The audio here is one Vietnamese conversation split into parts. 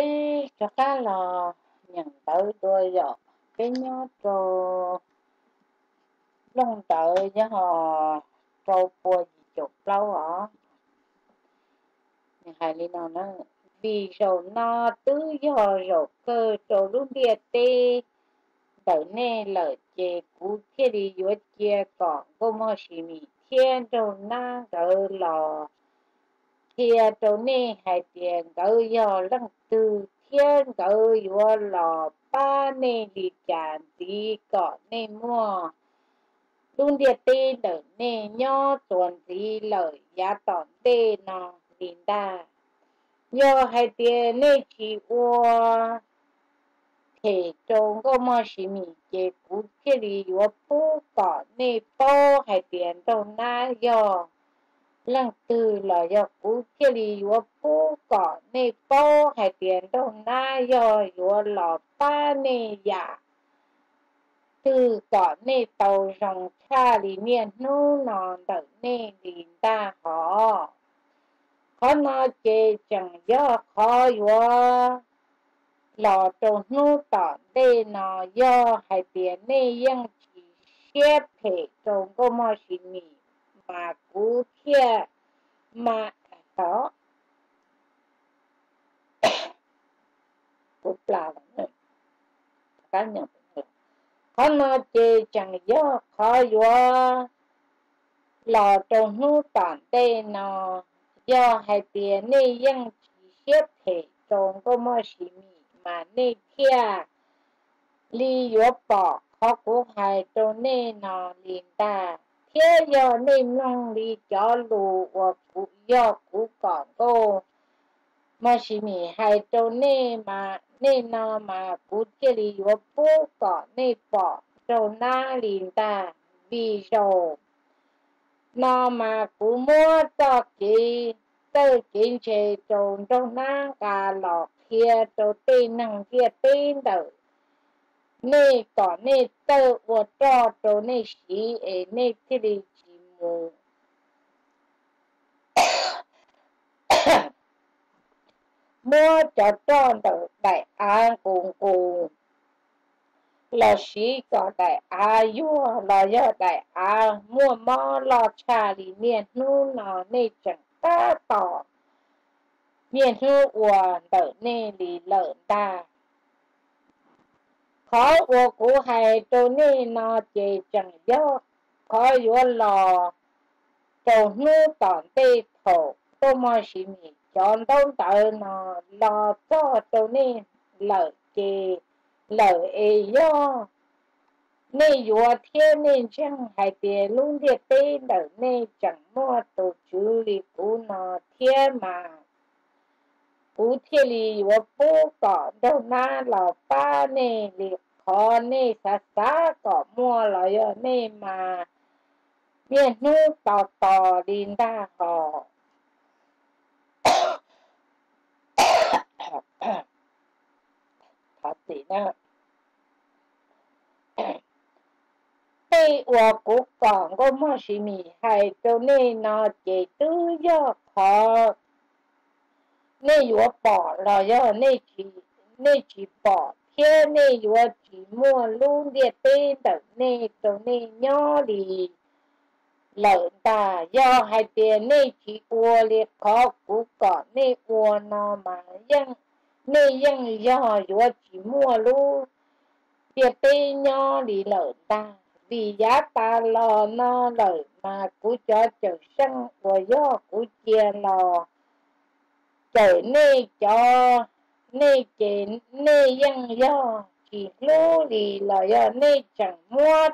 cái cho cá là nhận tới tôi rồi cái nhớ cho lông tới cho họ trâu bùa gì chụp lâu hả hai lý nào nó vì rồi nó tứ cho họ rồi cơ trâu lúc địa tê tới nay lợi chế cú thiết đi dưới kia còn có mơ xì mì thiên trâu nó rồi là thiệt trâu này hai tiền tới giờ lăng từ thiên tới giờ là ba này đi chán tí cọ này mua luôn địa tê đỡ này nho tuần tí lợi giá tỏn tê nó đi ta giờ hai tiền này chỉ qua thì trông có mà xí mì chế cú kia đi giờ bố cọ này bố hai tiền trâu na giờ lăng từ là do cú kia đi vô phú cỏ nê bó hai tiền đông na do vô lọ ba nê dạ từ cỏ nê tàu rồng xa lì miền nô nọ đỡ nê lì ta khó khó nó chê chẳng do khó vô lọ trông nô tỏ đê nọ do hai tiền nê yên chỉ xếp thể trông cô mò xì mì mà cú kia mà đó cú là nữa cá nhân có nó chơi chẳng do khó do lò trồng nô tản tê nó do hai tiền này vẫn chỉ xếp thể trồng có mơ xì mì mà này kia li yếu bỏ khó của hai trồng này nó liền ta thế giờ nên nông đi cho lù và cụ do cụ còn cô mà chỉ mì hai trâu nè mà nên nó mà cụ chơi đi và bố còn nè bỏ trâu na liền ta vì rồi nó mà cụ mua cho chị tới chuyện chơi trâu trâu na cả lọ kia trâu tên năng kia tên đỡ nè có nè tơ vô trò trò nè xí ế nè thị đi chì mù mua cho tròn đỡ đại án cùng cùng là xí có đại án vua là do đại án mua mò lò trà lì miền nụ nó nè chẳng ta tỏ miền nụ ua đỡ nè lì lợn ta khó vô của hai trâu nê nó chê chẳng gió khó vô lò trâu nô tỏn tê thổ tô mò xì mì chọn đông tợ nó lò cho trâu nê lợ chê lợ ê gió nê vô thiên nên chẳng hai tìa luôn thiệt tê đỡ nê chẳng mua tổ chữ lì của nó thiên mà cú thiên lì vô bố cỏ đâu na lò ba nê lì khó nè xa xa có mua là do nè mà miền nước tỏ tỏ đi ra họ thật gì nữa đây ở cuộc còn có mua xì mì hay cho nên nó chỉ tư do họ nè vừa bỏ là do nè chỉ bỏ thế này vừa chỉ mua luôn điệt tên đợt này tụi này nhỏ đi lợn ta do hai tiền này chỉ ua liệt khó cú cỏ này ua nó mà dân này dân do vừa chỉ mua luôn điệt tên nhỏ đi lợn ta vì giá ta lò nó lợn mà cú cho chở xăng của do cú chia lò chở này cho nê chế nê dân do chỉ lô lì là do nê chẳng mua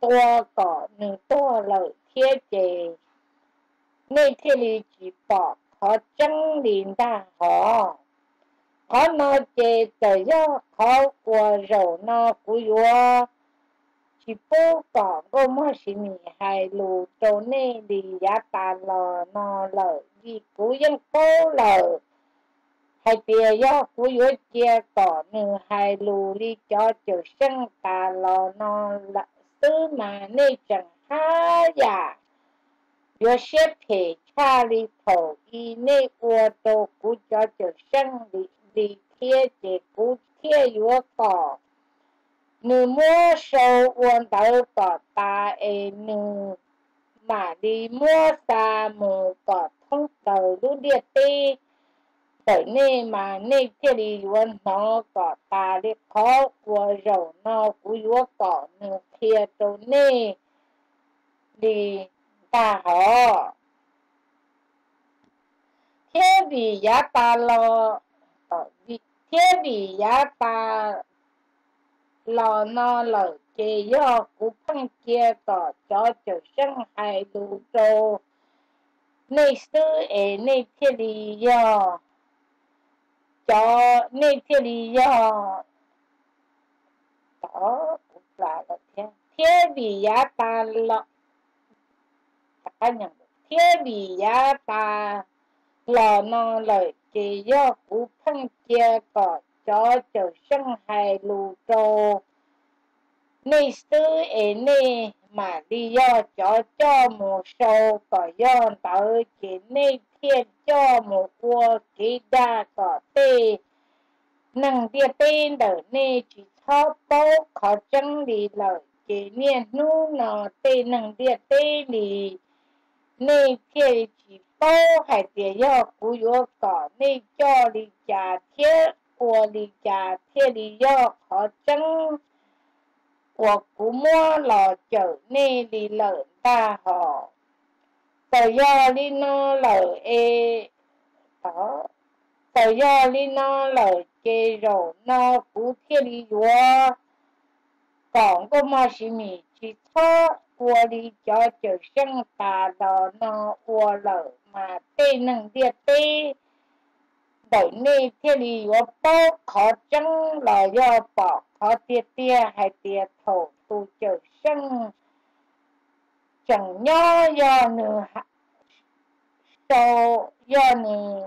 tua cỏ nửa tua lợi thiết chế nê thế lì chỉ bỏ khó chăng liền ta khó khó nó chế tới do khó của rổ nó của vua chỉ bố cỏ có mơ xì mì hai lù trâu nê đi giá ta lò nó lợi vì của dân phố lợi hai tia gió của dưới kia cỏ nửa hai lù đi cho chiều sân ta lò nó là tứ mà nê chẳng há giả vừa xếp thể cha đi thổ y nê ua tô của cho chiều sân đi thiết để bút thiết yếu tỏ. Nữ mua sâu uống đầu tỏ ta ế nữ. Mà đi mua xa mù tỏ thông tàu lũ địa tì. Bởi nên mà nên thiết đi uống nó tỏ ta để khó của rầu nó của yếu tỏ nữ thiết tố nê. Đi ta họ. Thế vì giá ta lo thế vì giá ta lo nó lời chế do của phân chia tỏ cho chữ sân hại đủ trô nơi sư ế nơi thế lý do cho nơi thế lý do đó cũng là thế vì giá ta lo ta nhận thế vì giá ta lò nó lời chỉ do cụ phân chia tỏ cho chở sân hài lù trô. Nê sư ế nê mà đi do cho mù sâu tỏ do tớ chỉ nê thiên cho mù cua ký đa tỏ tê. Nâng địa tên đỡ nê chỉ thó tốt khó chân đi lời chỉ nê nú nó tê nâng địa tê đi. Nê thiên chỉ bố hãy để cho cú yếu tỏ nên cho lý trả thiết của lý trả thiết lý do khó chắn của cú mua lò trở nên lý lợi ta họ tờ do lý nó lợi ê đó tờ do lý nó lợi chê rổ nó cú thiết lý yếu còn có mà xí mì chỉ thơ của lý cho trở sân ta đó nó ua lợi mà tê nâng địa tê bởi nê thế lý vô bó khó chăng là do bỏ khó tía tía hay tía thổ tù chở sân chẳng nhó do nữ hạ sâu do nữ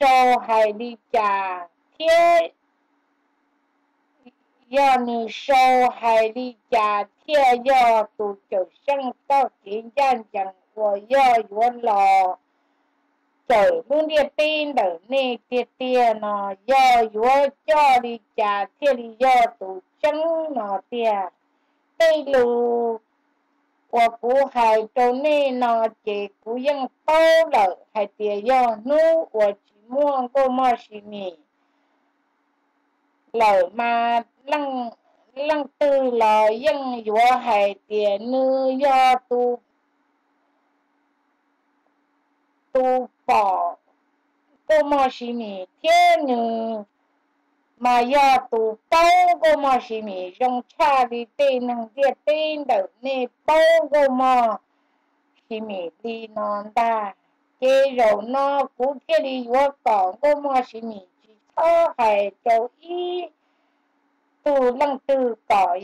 sâu hay đi trà thế do nữ sâu hay đi trà thế do tù chở sân tao kiến gian chẳng của do vốn lò chở luôn địa tin đỡ nê tia tia nó do vốn cho đi trà thế đi do tù trắng nó tia tây lù của cú hài trâu nê nó chỉ cú dân tao lợ hay tia do nú của chỉ mua cô mò xì mì lợ mà lăng lăng tư là dân dũa hài tiền nữ do tu bỏ cô mò xì mì thế nữ mà do tu bao cô mò xì mì rong cha đi tên nâng tiệt tên đỡ nê bao cô mò xì mì đi non ta chế rầu nó cũng kia đi dũa còn cô mò xì mì chỉ thơ hài châu ý tù lăng tư cỏ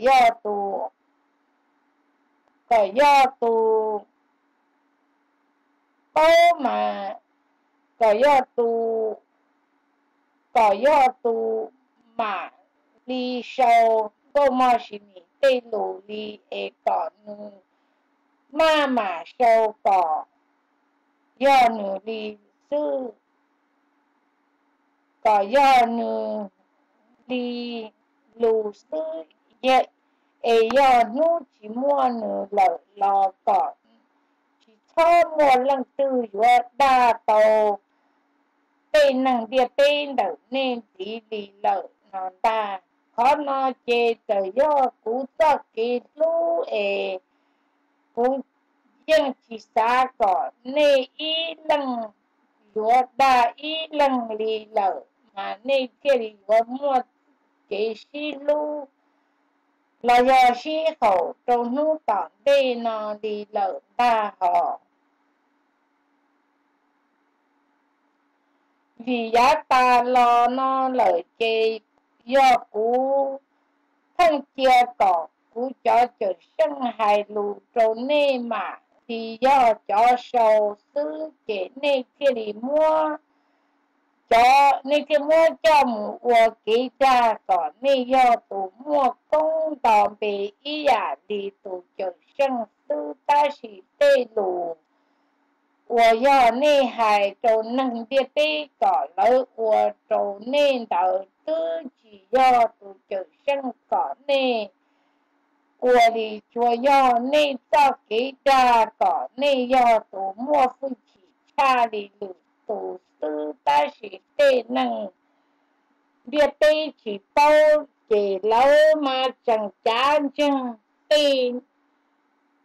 do tù bố mà cỏ do tù mà đi sâu cô mò xì mì tê lù đi ế cỏ nư mà sâu cỏ do nư đi sư cỏ do nư đi lù sư dạy ế do nú chỉ mua nửa lợi lò cỏ chỉ cho mua lăng tư dùa đa tàu tên năng địa tên đỡ nên chỉ vì lợi nó ta khó nó chê tờ do cú cho kỳ lũ ế cú dân chỉ xa cỏ nê ý lăng dùa đa ý lăng lì lợi mà nê kia lì dùa mua chế xí lũ là do xí khẩu trong nụ tỏng đê nó đi lỡ ba họ vì giá ta lo nó lợi chê do cú thân chia cỏ cú cho chở sân hài lù trâu nê mà thì do cho sầu xứ chế nê kia đi mua cho nên cái mua cho mù ua ký ra còn nên do tù mua công đòn bề ý à đi tù chở sân tư ta sĩ tê lù 我要内海走能别的搞了，我走内岛自己要独九生搞内，我的左要内造给家搞内要独莫夫起差的路独自大学的能别的起包给老妈整家整的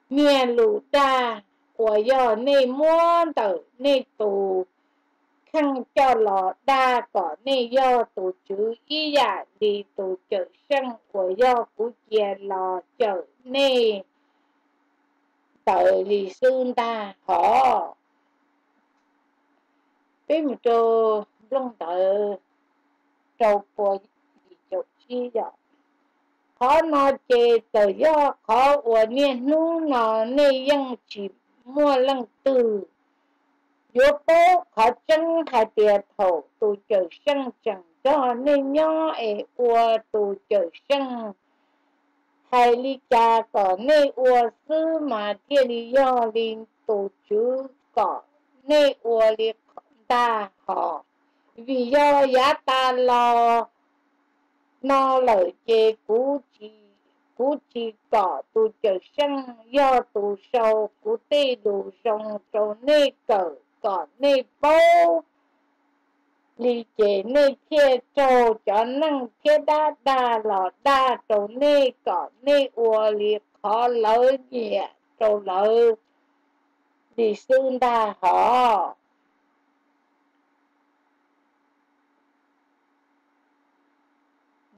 面路大。我要内摸到内读，看叫老大搞内要读主意呀，你读九生，我要不见老九内到李孙大好，并不就弄到周波一九七呀。考那些就要考我念弄那内样起。莫愣từ yếu bố khó chân thầy bìa thổ tù chở sân chẳng cho nên nhỏ ế ua tù chở sân thầy lý cha có nê ua sư mà thiên lý do linh tù chứ có nê ua lý ta họ vì do giá ta lo nó lợi chê cú chỉ có tu chở sân do tu sâu cú tê đủ sông trâu nê cờ có nê bố lý chế nê thiê trâu cho năng thiê đá đá lọ đá trâu nê có nê ua lý khó lỡ nhẹ trâu lỡ lý xương đá họ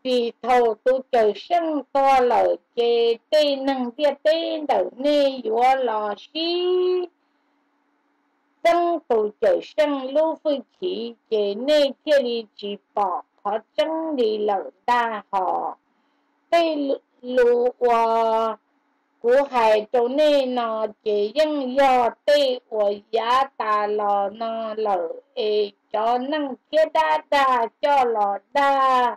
vì thầu tu trời sân to lợi chê tê năng tia tê đầu nê dùa lò xí dân tu trời sân lưu phương chỉ chê nê chê đi chỉ bỏ khó chân đi lợi ta họ tê lù hòa của hải châu nê nò chê dân do tê ua giá ta lò nò lợi ê cho năng kia đa đa cho lò đa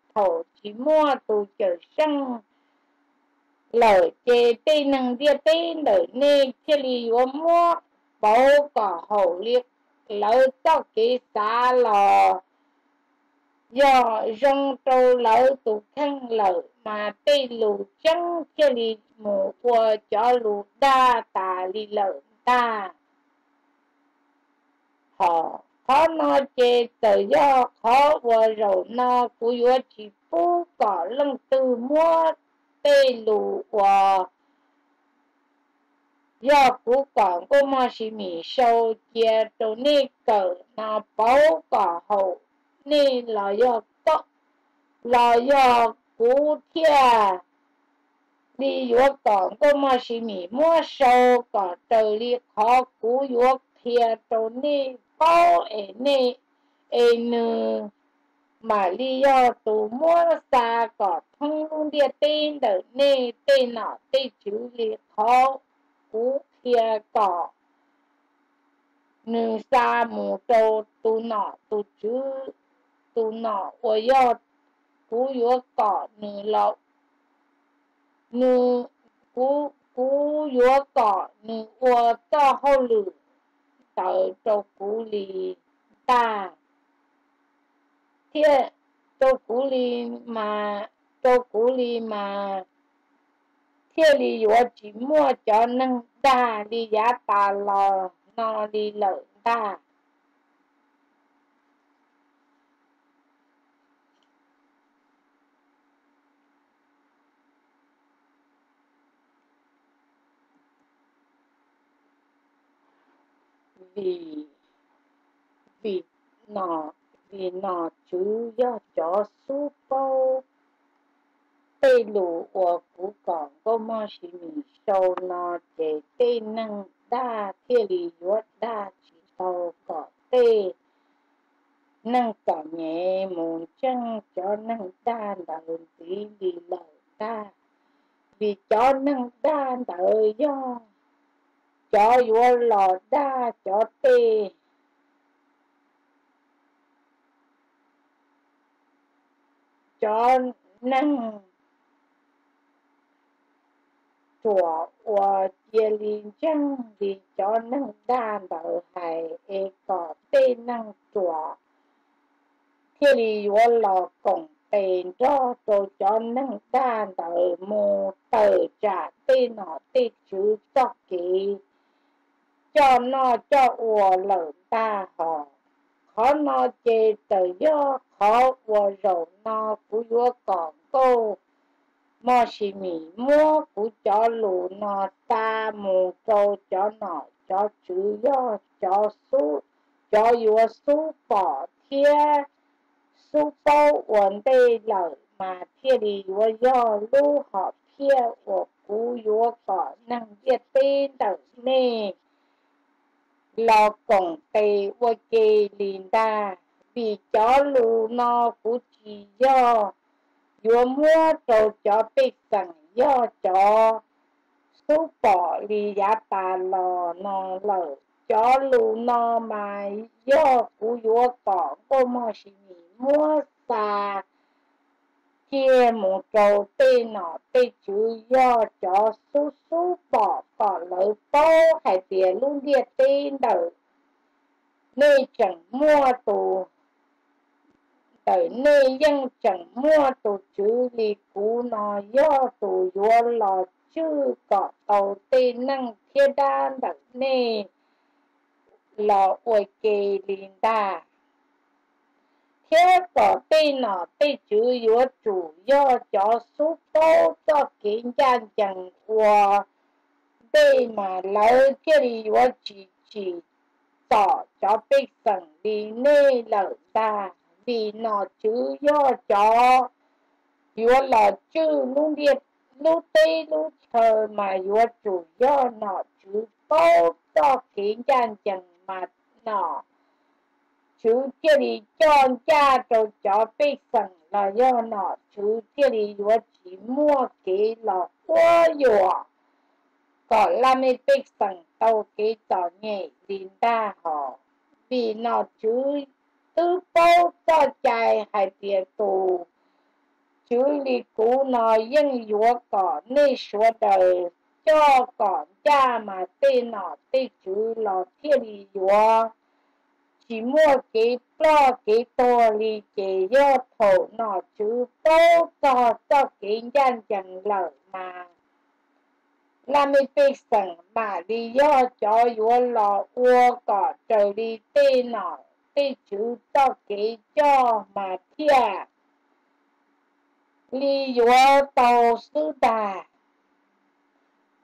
thổ chỉ mua tù chở sân lỡ chê tê năng tia tê lỡ nê chê lì vô mua bầu cỏ hậu liệt lỡ tóc kê xa lò do rong trâu lỡ tù khăn lỡ mà tê lù chân chê lì mù qua cho lù đa tà lì lỡ ta họ khó nó chê tờ do khó vô rầu nó của vô chỉ phú có lưng tư mua tê lù vô do phú còn cô mò xì mì sâu chê trô nê cờ nó báu có hậu nê là do có là do cú thia đi vô còn cô mò xì mì mua sâu có trời đi khó cú vô thia trô nê bao ế nê ế nư mà lý do tù mua xa có thông luôn địa tên đỡ nê tê nọ tê chú lý khó cú kia có nư xa mù trâu tù nọ tù chú tù nọ ổ yô cú yô có nư lọc nư cú yô có nư ổ cho hô lử tờ châu cú lì ta thế châu cú lì mà thế lì vua chỉ mua cho nâng ta đi giá ta lò nó đi lợn ta vì nó chứ do chó su bao tê lù của cú còn có mò xì mì sâu nó để tê năng 大地里有大起头搞对，能搞年母亲就能大到地里老大，vì cho năng đa tự do cho vua lò đa cho tê cho năng chùa và chia liên chân vì cho năng đa tự hại e có tê năng chùa thế thì vua lò cùng tiền cho tôi cho nâng ta tự mô tự trả tên nó tiết chứ cho kỹ cho nó cho ua lợn ta họ khó nó chê tự do khó ua rộng nó của vua còn cô mò xì mì mua của cho lũ nó ta mù trâu cho nó cho chữ do cho vua số bỏ thiê Sư phâu uống đây lời mà thiê đi vô do lưu họ thiê vô cú vô có năng diệt tên đẩu nê. Lò cổng tê vô kê linh đà vì chó lưu nó cú chỉ do vô mua trâu chó bê sẵn do chó. Sư bỏ lì giá bà lò nó lỡ chó lưu nó mà do cú vô có cô mò xì mì. Mua xa kia một trâu tê nọ tê chữ do cho xú xú bỏ bỏ lỡ bó hay tìa luôn địa tê nở nê chẳng mua tù tờ nê dân chẳng mua tù chữ lì cú nó do tù vô lò chứ có tàu tê năng kia đa nở nê lò uầy kê linh đà thế có tên nó tên chữ vô chủ do cho số phố cho kiến trang chẳng qua đây mà lấy cái gì vô chỉ tỏ cho biết rằng đi nơi lợi ta vì nó chữ do cho vô là chữ luôn điệt lúc tê lúc thờ mà vô chủ do nó chữ phố cho kiến trang chẳng mà nó chú kia đi cho cha trâu chó bê sẵn là do nó chú kia đi vô chỉ mua cái lọ quá dùa có là mê bê sẵn tàu cái tỏ nhẹ đến ta họ vì nó chú tư bố cho chai hay tiền tù chú lý cú nó dân dùa có nơi số đời cho con cha mà tên nó tên chú lọ kia đi dùa chỉ mua cái lo cái to lì chế do thổ nọ chứ bố cho cái gian chẳng lỡ mà làm mình phải sẵn mà lý do cho vô lò ua có trời đi tê nọ tê chứ cho cái cho mà thiệt lý do tàu sư đà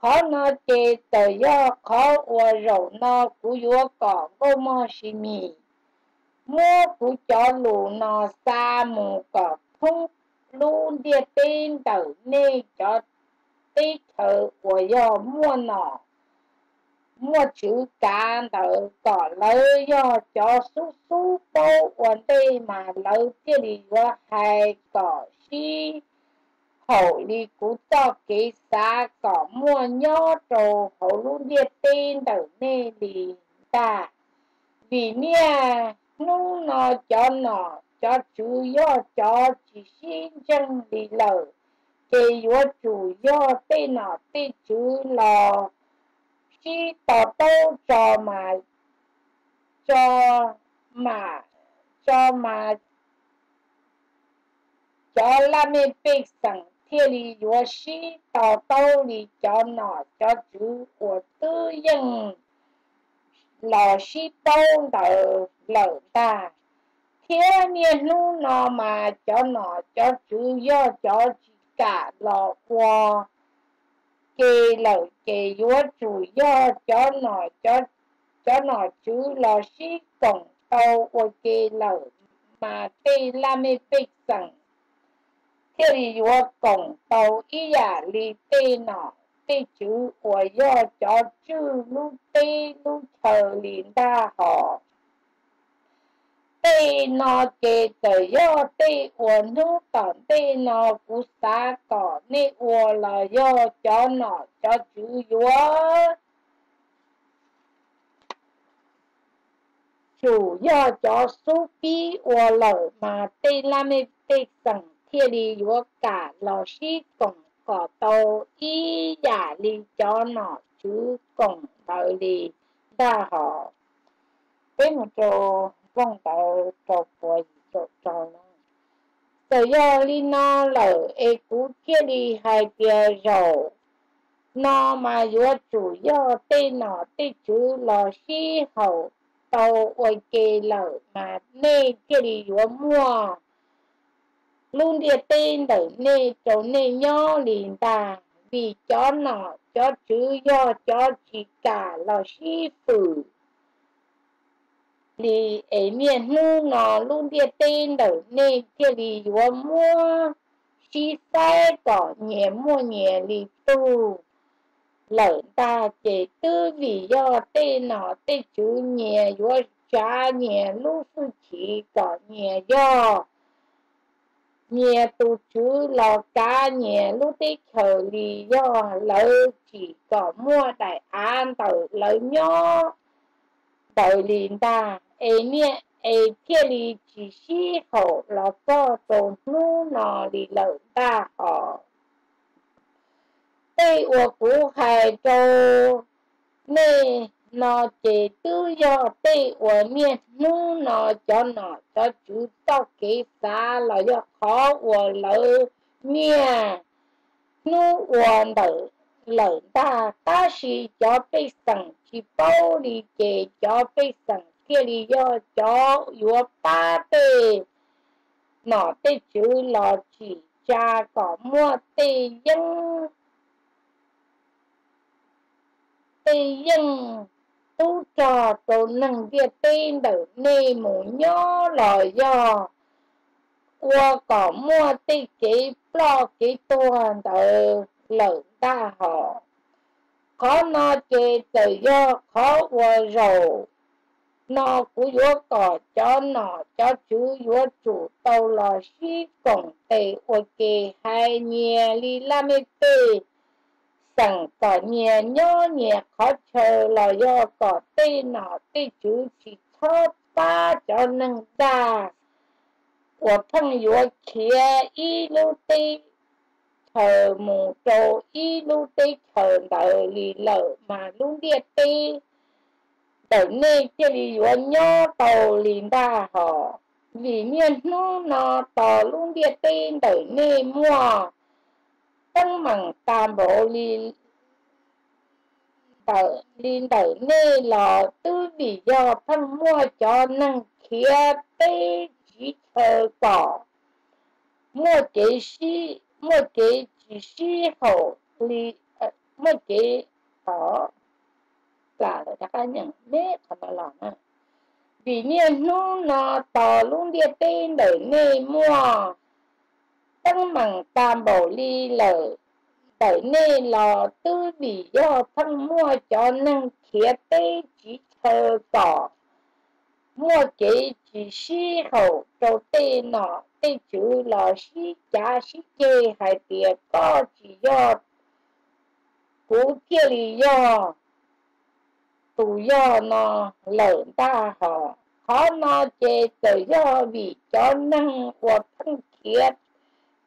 khó nó chê tờ do khó ua rậu nó của vua cỏ cô mò xì mì mua của chó lù nó xa mù cỏ không luôn địa tên tờ nê cho tí thờ của do mua nó mua chữ cá tờ cỏ lấy do chó xú xú bố uống đây mà lấy kia đi vua hay cỏ xí hậu đi cú cho cái xa có mua nhó trồ hậu luôn địa tên đỡ nê đi ta vì nha nú nó cho chú do cho chỉ xin chân đi lỡ kê vô chủ do tên nó tên chú lò khi tỏ tâu cho mà cho là mê bê sẵn thế lý vô sĩ tàu tàu lý cho nó cho chú của tư dân lò sĩ tàu tàu lỡ ta thế miền nụ nó mà cho nó cho chú do cho chỉ cả lò qua kê lỡ kê vô chủ do cho nó chú lò sĩ cổng tàu của kê lỡ mà tê là mê bê sẵn thế thì vô cổng tàu ý giả lý tê nọ 主，我要抓住路碑路头连大河。对那给的要对我弄党对那不杀搞那我了要抓那抓住我。主要抓苏比我了嘛对那么对整天的我干老师讲。có tàu ý giả lý cho nó chứ còn tàu lý ra họ cái một chỗ vòng tàu chỗ của chỗ nó tự do lý nó lỡ ê cú kia đi hai kia rồi nó mà giữa chủ do tên nó tên chứ lò xí hậu tàu ôi kê lỡ mà nê kia đi giữa mua luôn địa tên đỡ nê chỗ nê nhó liền đà vì chó nọ chó chứ do chó chỉ cả là sĩ phụ lì ấy miền nu nọ luôn địa tên đỡ nê kia lì vô mua sĩ sai cỏ nhẹ mua nhẹ lì tu lợn ta chế tư vì do tên nọ tên chứ nhẹ vô chá nhẹ lúc sư chỉ cỏ nhẹ do nhẹ tụ chú lò cá nhẹ lúc tích khởi lý do lỡ chỉ có mua đại an tẩu lỡ nhó tẩu lĩnh ta ấy miệng ấy kia lý chỉ xí khổ lò có tổn ngu nò lý lỡ ta họ tây ua cú hải châu nê nó chế tư do tây ua miệng ngu nó cho nó cho chú tao kế xa là do khó ua lỡ nha ngu ua lỡ lỡ ta ta xì cho bê sẵn chỉ bao đi chế cho bê sẵn kia lý do cho ua ba bê nó tê chú là chỉ cha có mua tê dân tu trò tổ nâng địa tên đỡ nê mù nhó lò do qua có mua tê kế lo kế tuần đỡ lợn ta họ có nó chế tự do khó qua rầu nó của vua cỏ cho nó cho chú vua chủ tàu lò xí cổng tê ôi kê hai nhè li la mê tê chẳng có nhẹ nhó nhẹ khó chờ là do có tên nó tên chú chỉ thóp ba cho nâng ra của thân dũa kia y lưu tê thờ mù trô y lưu tê thờ đỡ lì lỡ mà lưu địa tê đỡ nê kia lì dũa nhó tàu lì ra họ vì nhiên nó tỏ lưu địa tê đỡ nê mua tăng bằng tàm bộ liên tử nê lò tư vì do thân mua cho năng khía tê chỉ thờ cỏ mua kế chỉ sĩ hậu lì mua kế đó là các anh nhận biết còn là nè vì nhiên nó tỏ luôn địa tên đỡ nê mua tăng bằng tam bầu ly lở tới nê lò tư vì do thân mua cho năng khía tê chỉ thơ cỏ mua chế chỉ xí hậu trâu tê nọ tê chữ lò xí chá xí chê hai tía có chỉ do cú kia lý do tù do nọ lợn ta họ khó nọ chế tự do vì cho năng của thân khía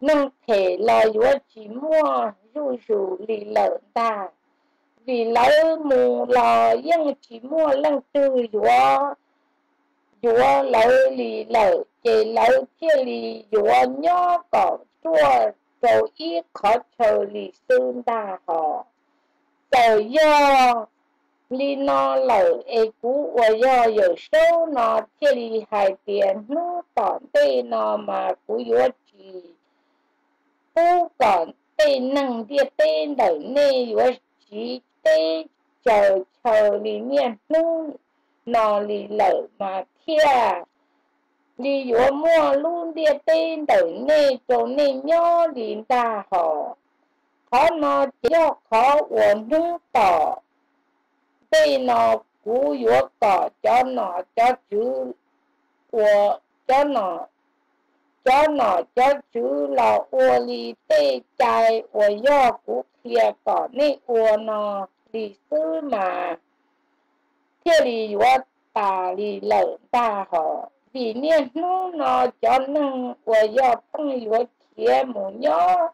nâng thể là yếu chỉ mua dù dù lì lợn ta vì lỡ mù lò dân chỉ mua lăng tư dùa lỡ lì lỡ chế lỡ kia lì dùa nhó cỏ chua rồi ít khó chờ lì xương ta họ trời do Li no lẩu e cú và do dở sâu nó chia lì hai tiền nó còn tê nó mà cú yếu trì cú còn tê năng địa tê đẩy nê yếu trì tê chờ chờ lì miền nó lì lẩu mà thia lì yếu mua luôn địa tê đẩy nê cho nê nhó lì ta họ khó nó chỉ cho khó uống nước tỏ tê nó cú yếu tỏ cho nó cho chứ của cho nó cho chứ là ua lì tê chai ua do cú kia tỏ nê ua nó lì sư mà thế lì yếu tả lì lợn ta họ vì nên nó cho năng ua do tăng yếu kia mù nhó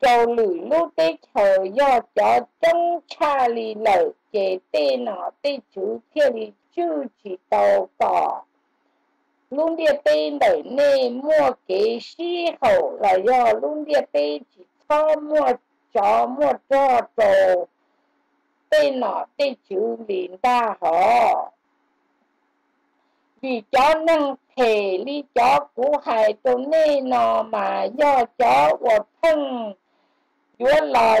châu lưỡi lũ tê chờ do cho trong cha lì lẩu chế tê nó tê chú thiên lì chư chỉ tàu cỏ luôn địa tê đẩy nê mua kế si hậu là do luôn địa tê chỉ cho mua chó mua cho trầu tê nó tê chú lì ta họ vì chó năng thể lì chó cú hại tù nê nó mà do chó của thân chúa là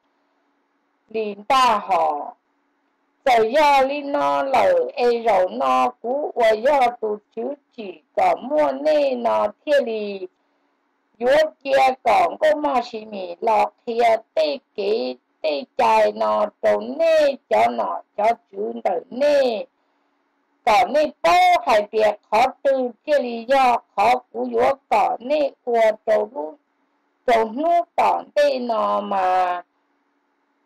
lì ta họ giờ do lì nó lẩu e rầu nó cú và do tụ chứ chỉ có mua nê nó thiê lì yếu kia còn có mà xì mì lọt thìa tê kế tê chài nó trầu nê cho nó cho chứ đợi nê còn nê bó hay việc khó tư thiê lì do khó cú yếu có nê của trầu nút còn tê nó mà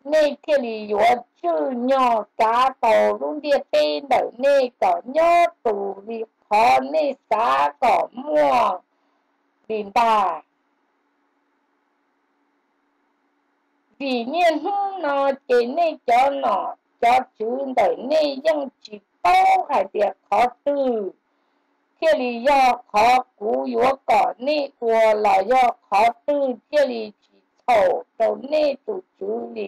nê kia lì yếu chư nhỏ cá tàu luôn địa tê đẩy nê có nhó tù lì khó nê xá có mua đình bà vì nhiên hương nó chế nê cho nó cho chư đẩy nê dân chỉ bao hải biệt khó tư kia lì do khó cú yếu có nê của là do khó tư kia lì hậu đầu nê tụ chú lì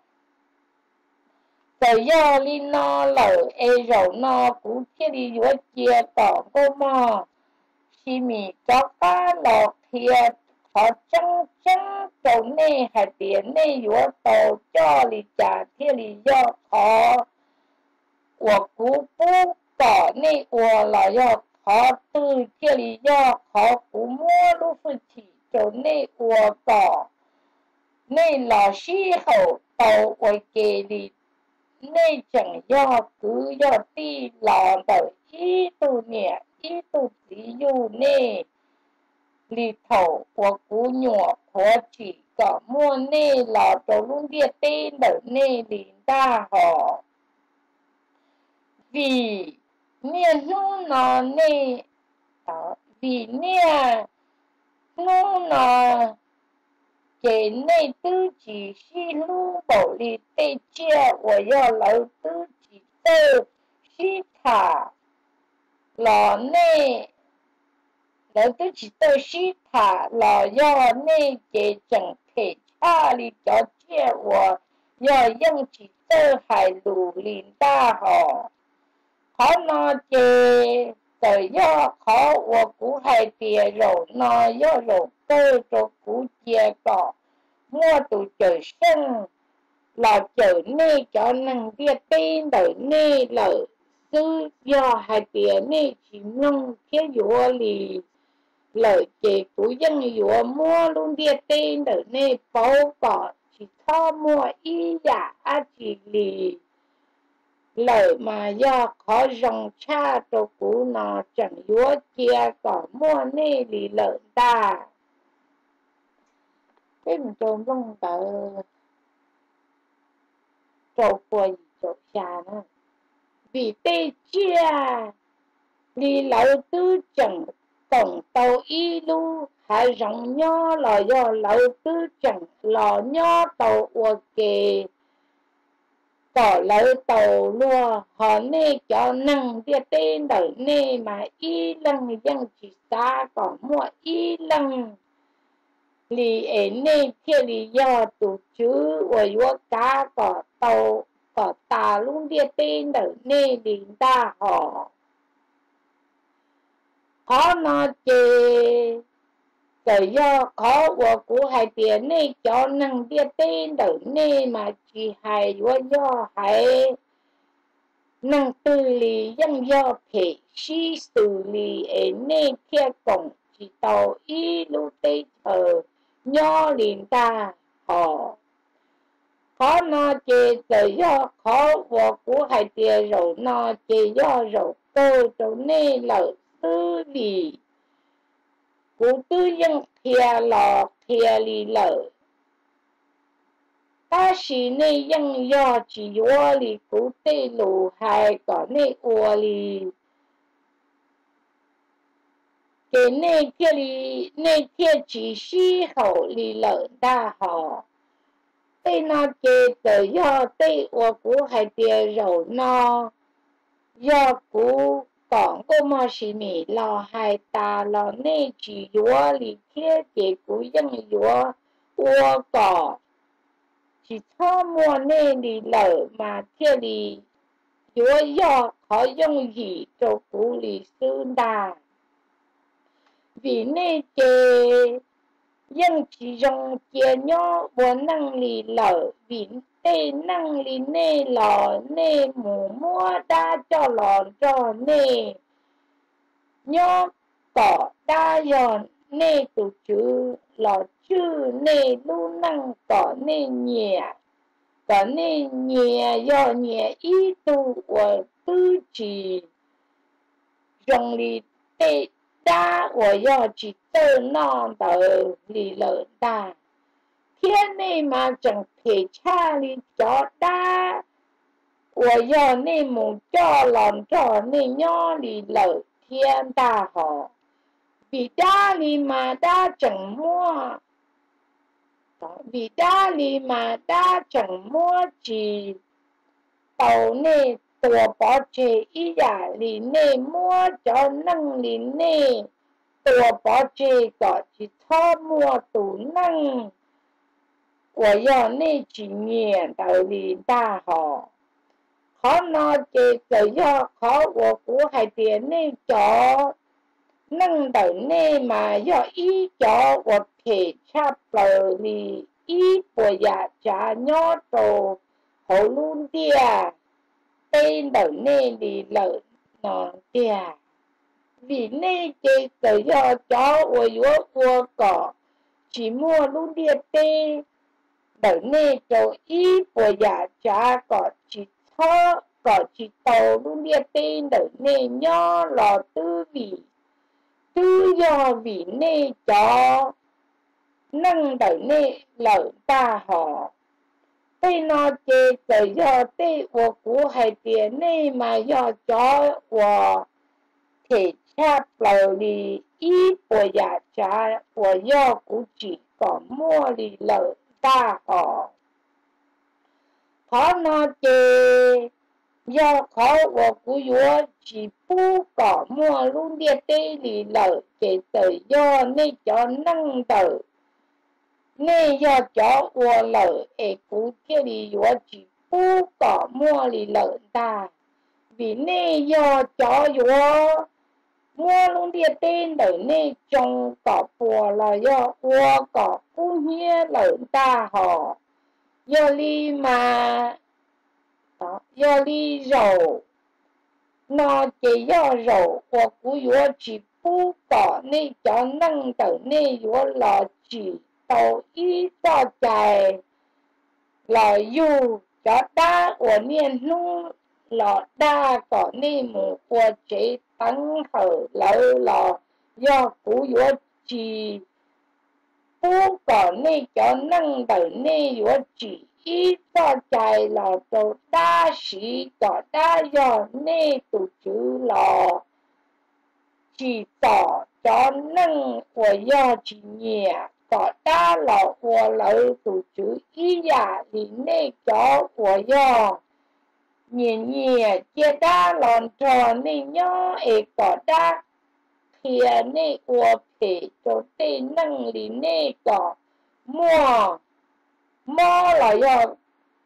giờ do li no lẩu e rầu no cú chia đi giữa chia tỏ cô mò xì mì cho cá lọt thìa khó trắng trắng trầu nê hải biển nê giữa tàu cho lì trả thìa lì do khó của cú bú cỏ nê của là do khó tư thìa lì do khó cú mua lúc phương chỉ trầu nê của cỏ nê là xí hậu tàu quay kề lì nê chẳng do cứ do ti lò đợi ý tù nhẹ ý tù tí dù nê lì thầu của cú nhỏ khó chỉ có mua nê lò trầu luôn địa tên đợi nê lì ta họ vì nê nô nó nê đó vì nê nô nó chế nê tư chỉ xí lưu bổ lì tê chia và do lỡ tư chỉ tê xí thả lò nê lỡ tư chỉ tê xí thả lò do nê chế chẳng thể cha lì cho chia và do dân chỉ tê hải lù lì ta họ khó nó chế tờ do khó và cú hai tìa rổ nó do rổ cơ cho cú chia cỏ mua tụ trời sân là chở nê cho năng địa tên đợi nê lỡ sư do hai tìa nê chỉ nông kia dùa lì lời chế của dân như mua luôn địa tên ở nơi bảo bỏ chỉ cho mua y giả á chỉ lì lời mà do có dòng cha cho cũ nó chẳng yếu chia có mua nơi lì lợi ta cái mình trông rong tờ trâu quầy trâu xa nữa vì tê chia lì lão tư chẳng tổng tàu y lu hãy rộng nho lò do lão tư chẳng lò nho tàu ua kề có lão tàu lùa họ nê cho năng địa tên đời nê mà y lăng dân chỉ xa có mua y lăng lì ế nê thiê lì do tù chứ ua ua cá có tàu có tà luôn địa tên đời nê lì ta họ khó nó chê trời do khó của hai tiền này cho năng địa tên đỡ này mà chỉ hai do hai năng tư lý dân do thể si xử lý ấy này kia cổng chỉ tàu y lưu tê thờ nho liền ta họ khó nó chê trời do khó của hai tiền rồi nó chê do rồi cơ chỗ này lợi tư lì cú tư dân thìa lò thìa lì lợ ta xì nê dân do chỉ ua lì cú tê lù hai có nê ua lì kể nê thìa lì nê thìa chỉ xì hậu lì lợ ta họ tê nó chê tờ do tê ua cú hai tìa rầu no do cú còn cô mà xì mì lò hai ta lò nê chỉ dùa lì kia chế cú dân dùa ua cỏ chỉ cho mua nê lì lợ mà kia lì dùa dò khó dân gì cho cú lì sư đà vì nê chế dân chỉ dòng kia nhó bùa năng lì lợ vì tê năng lì nê lò nê mù mua đa cho lò cho nê nhó cỏ đa giòn nê tù chữ lò chữ nê lu năng cỏ nê nhẹ cỏ nê nhẹ do nhẹ ý tù của tư trì dòng lì tê đa của do chỉ tơ non tờ lì lợn ta thiên này mà chẳng thể cha lý cho đa của giờ này muốn cho lòng cho này nho lý lợi thiên ta họ vì đa lý mà đa chẳng mua vì đa lý mà đa chẳng mua chỉ tàu này tùa bỏ chế ý giả lý này mua cho năng lý này tùa bỏ chế có chỉ cho mua tù năng của do này chỉ nhẹ đạo lý ta họ khó nó chế tự do khó của hai tiền này cho nâng đạo này mà do ý cho của thể chấp lời lý ý của giả trả nhó trồ hậu luôn tia tên đạo này lý lợi nó tia vì này chế tự do cho của cỏ chỉ mua luôn địa tê đời này châu ý của giả cha có chỉ thơ có chỉ tàu luôn địa tên đời này nho lò tư vị tư do vị này cho nâng đời này lợn ta họ tây nó chê trời do tây của cú hai tiền này mà do cho của thể chạp lầu đi ý của giả cha của do cú chỉ có mua đi lợn ta họ khó nó chê do khó của cú dúa chỉ pu cỏ mua luôn địa tê lì lợ chế tự do nê cho năng tử nê do chó ua lợ ế cú kia lì dúa chỉ pu cỏ mua lì lợ ta vì nê do chó dúa mua luôn địa tên đời này trong cỏ bùa là do ua cỏ cú nhé lợn ta họ do ly mà đó, do ly dầu nó chỉ do dầu của cú dúa chỉ 不把那条弄到那有老几头一大概老幼较大，我念弄老大搞那么过节等候老要不有几不搞那条弄到那有几一大概老头大时搞大要那都就老。去找找人，我要去念。找到了我老祖祖一家里那个，我要念念。接到了找那鸟也找到，偏那我陪着在那里那个摸摸了要，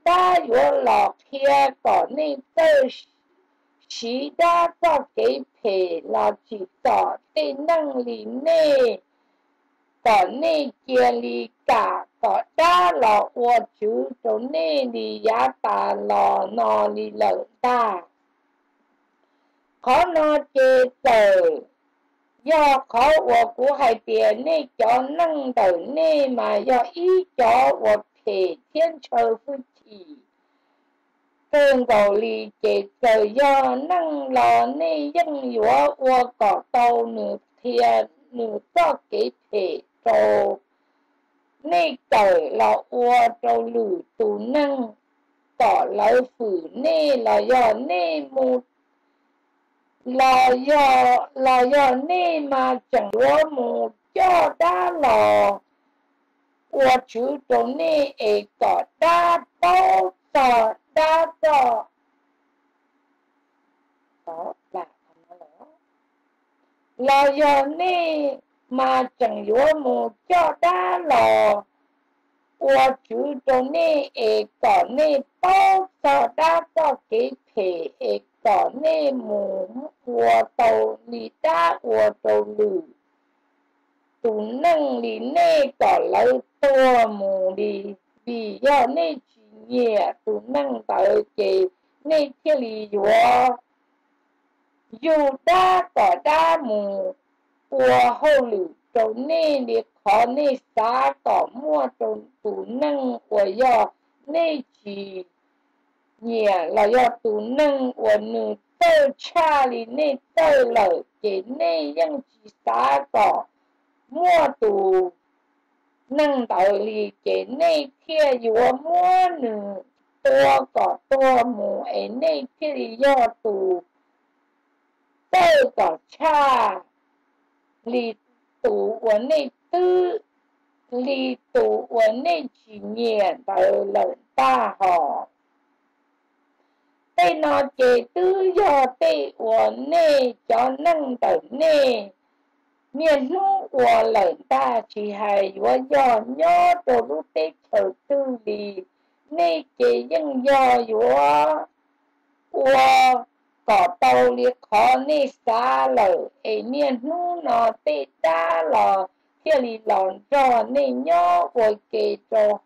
大约老偏搞那个。其他各给陪老几个在弄里内，搞内间里搞搞大了，我就走内里也把老那里老大，可能接走，要考我古海边内叫弄到内嘛，要一叫我陪天朝夫妻。跟道理解决要能了内应有我搞到女天女做给陪做，内搞了我做女都能搞老妇内了要内母了要内嘛整我母叫他了，我就做内一个大包子。Đó là thằng đó. Là giờ này mà chẳng dối một cho đá lò. Ủa chú cho này ế có này tốt cho đá có cái thể ế có này mù của tàu lý đá của tàu lử. Tù nâng lý này có lâu tùa mù đi vì giờ này chỉ.也都能到给那天里有，有大个大母，我后头到那里考那啥个么都都能，我要那几年了要都能，我能到家里那到了给那样几啥个么都。能道理解那天有么呢？多个多母哎，那天里要读，多个差，你读我那读，你读我那几年到了大学，在那解读要对我那叫能到那。面露我冷大气海，我要尿到路的口肚里，那个人要我搞到里考那啥了，哎，面露那被打了，这里冷着那尿我给着好，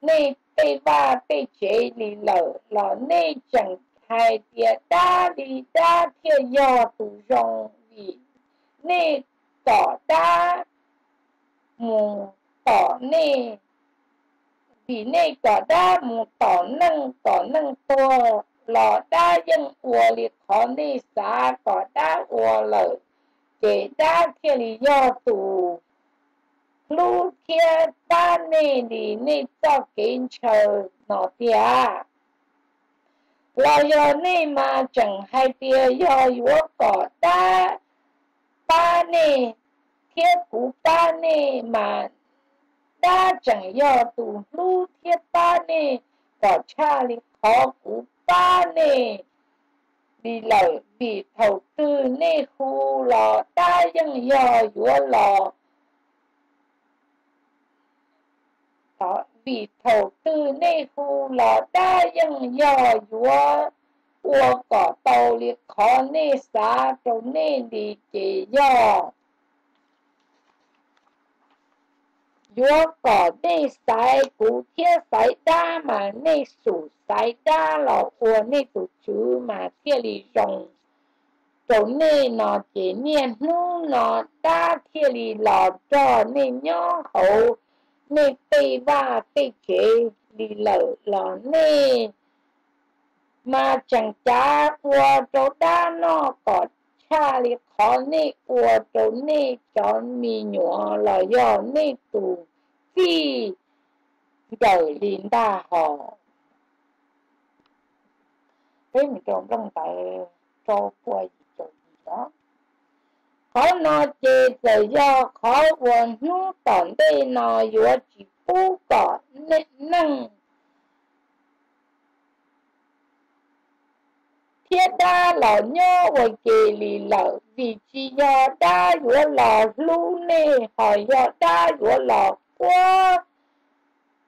那被把被这里冷了，那整台的大里大天要不容易。那搞大母搞那，比那搞大母搞能多。老大人我里考那啥搞大我了，给大天里要读，路天大那里那造给求老爹。老要那嘛整海爹要我搞大。巴内贴古巴内嘛，大整要堵路贴巴内，搞差哩考古巴内，你老你投资内户老大应要有老，好，你投资内户老大应要有。我搞到里考那啥到那里解药，我搞那啥古天啥大嘛，那属啥大了我那个猪嘛这里用，走内nó chế niệm ngu nó đá thiê lì lọ cho nê nhó hậu nê tê va tê chế lì lợ lọ nê mà chẳng chá ua trâu đá nó có cha lì khó nê ua trâu nê cho mì nhỏ lọ dò nê tù phi đời lìn đà họ thế mình trông răng tại cho quay đó khó nó chê tự do khó quần hữu tổn tê nó giữa chỉ phú cỏ nệ năng thiết đa lò nhô và chê lì lợ vì chỉ do đa giữa lò lưu nê họ do đa giữa lò quá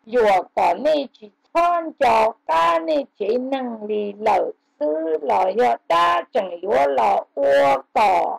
giữa cỏ nê chỉ thon cho ca nê chế năng lì lợ tư lò do đa chẳng lúa lò ua cỏ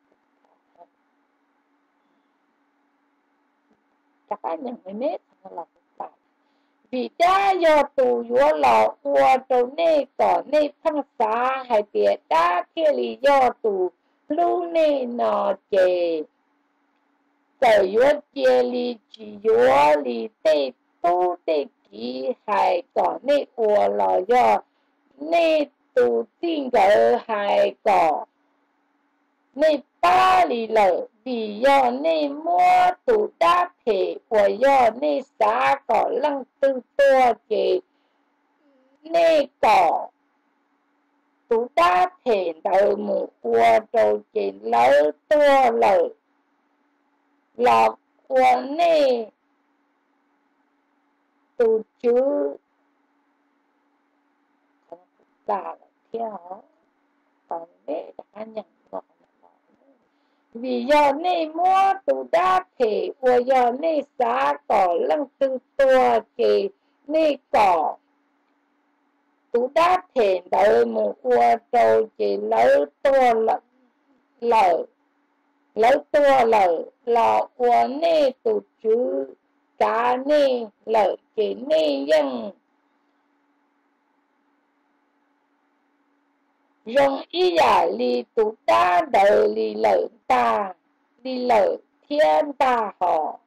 các anh nhận mấy mét là tỏ vì cha do tù lúa lò ua trâu nê cỏ nê phăng xá hay tiệt đa kia lý do tù lưu nê nò chê sở lúa chia lì chỉ lúa lì tê tu tê ký hay cỏ nê ua lò do nê tù tin gỡ hài cỏ nê ba lì lợ vì do nê mua tù đá thể của do nê xá cỏ lăng tư tua chế nê cỏ tù đá thể đầu mù ua trâu chế lỡ tua lợ lọc của nê tù chứ là theo còn bé đã nhận gọi vì do nê mua tù đa thể của do nê xá cỏ lăng tư tua chế nê cỏ tù đa thể đợi một ua trâu chế lỡ tua lỡ lỡ tua lỡ lọ ua nê tù chứ cá nê lỡ chế nê dân dùng ý giả lì tù ta đời lì lợ ta lì lợ thiên ta họ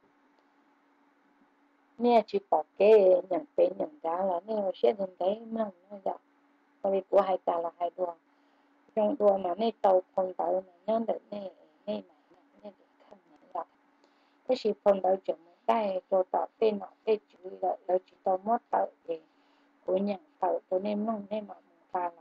mẹ chỉ có cái nhận về nhận giá là nếu sẽ đến đấy măng nó dọc bởi vì của hai ta là hai đua trong đua mà nên tàu phong tàu mà nhân được nên nên mà nên được không nhận dọc cái gì phong tàu chuẩn đây tôi tạo tên họ tên chữ lợi lợi chỉ tàu mót tàu để của nhận tàu tôi nên măng nên mà ta là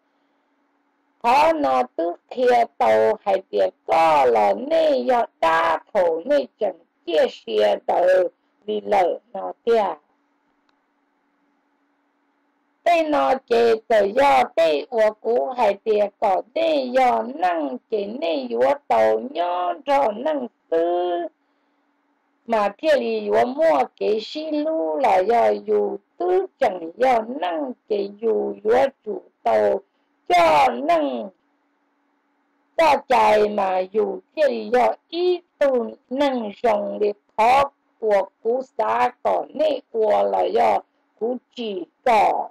khó nó tức thiệt tàu hay tiệt co là nê do đa thổ nê chẳng chia sẻ tàu vì lỡ nó tiệt tê nó chế tờ do tê ua cú hay tiệt cỏ tê do năng chế nê ua tàu nho cho năng tư mà thiệt lì ua mua kế xí lưu là do dù tư chẳng do năng chế dù ua chủ tàu cho năng cho chạy mà dù thì do ý tu năng rồng liệt khó của cú xá cỏ nê của là do cú chỉ cỏ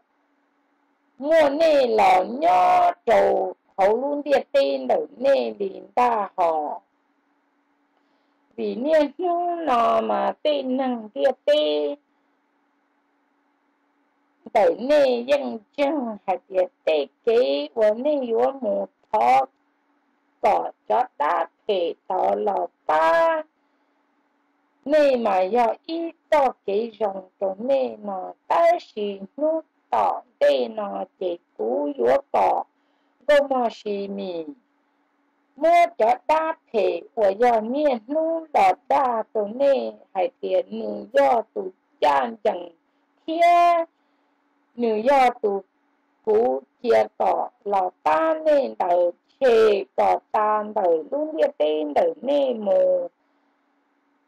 mua nê là nho trầu hầu luôn địa tên đầu nê liền ta họ vì nên nó mà tên năng địa tên đời nê dân chân hạt địa tê kế của nê yếu mù thó cỏ cho đá thể tỏ lò ba 内嘛要依照给人的内呢，但是努到内呢给古有宝，我嘛是米。 Mua cho đá thể của do nhiên nụ lọt ra tổ nê hải thiện nữ do tù chan chẳng kia nữ do tù cú chia tỏ lọt ta nê đỡ chê cỏ tàn đỡ luôn đưa tên đỡ nê mù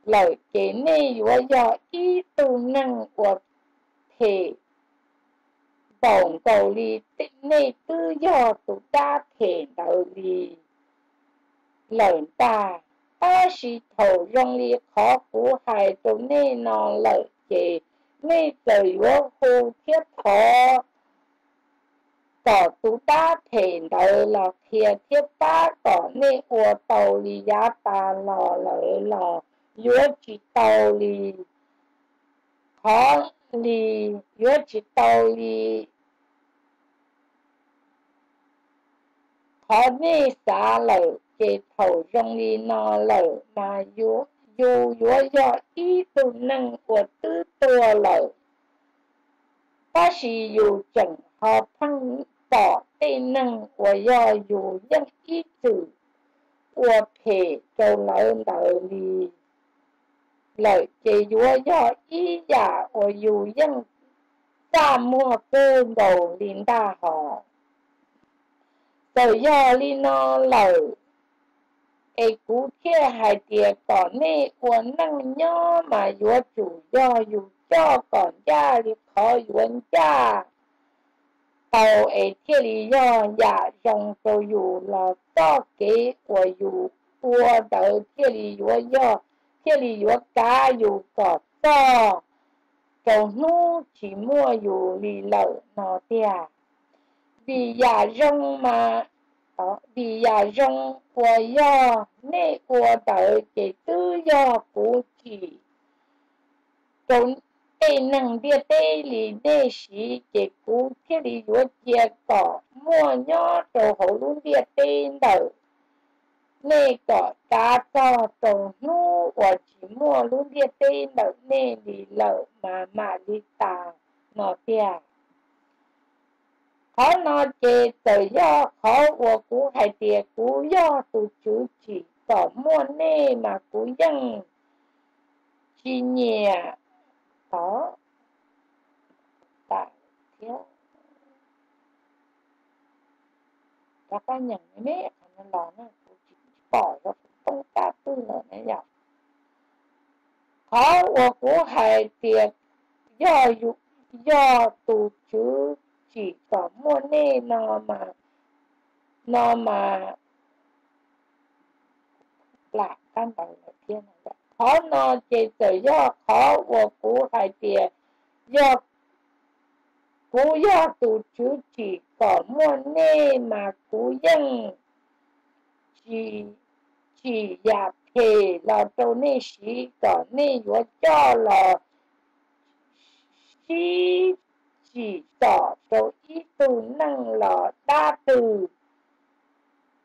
lời kế nê của do ý tù năng của thể bỏng cầu lì tích nê tư do tù đá thể đỡ lì lợi ta, ta sĩ thầu rong lý khó của hài tổ nê nò lợi chế, nê trời vô khu thiết khó. Cỏ tú ta thể đợi là khía thiết ta cỏ nê ua tàu lý giá ta lò lợi lò, yếu chỉ tàu lý, khó lý, yếu chỉ tàu lý. Khó nê xá lợi. Chế thầu rong lý nó lỡ mà dù do ý tư năng của tư tùa lỡ. Ta sĩ dù chẳng họ thăng tỏ tê năng của do dù dân ý tử của thể châu lỡ đỡ lì. Lỡ chế do ý giả của dù dân ta mua cơ đầu linh đa họ. Tờ do lý nó lỡ. Ê cú kia hai tìa cỏ nê uốn năng nhó mà dùa chủ do dù cho còn cha thì khó dùn cha. Tàu ế thiết lý do dạ dòng cầu dù là to kế của dù ua đỡ thiết lý dùa do thiết lý dùa cá dù cỏ to. Cầu nú chỉ mua dù lì lợ nó tìa. Vì dạ dòng mà vì giả rong của do nê của đợi chế tư do của chỉ trốn tê năng bia tê lì đê sĩ chế cú thiết lý dũa chia cỏ mua nhó trầu hổ luôn bia tê đợi nê cỏ cá cho trầu nú của chỉ mua luôn bia tê đợi nê lì lợ mà đi tàng nó tìa khó nó chê tờ do khó của cú hải tìa cú do tù chú chỉ tỏ mua nê mà cú dân chi nhẹ có tại thiếu các anh nhận mấy anh lo nó chỉ bỏ nó không ta tư nữa này nhở khó của cú hải tìa do tù chú chỉ có mua nê nó mà là căn bản là kia này khó nó chế tự do khó của cú hai tiền do cú do tụ chứ chỉ có mua nê mà cú dân chỉ giả thề là trâu nê sĩ có nê của cho là sĩ chỉ tỏ số ý tư năng lọ đa từ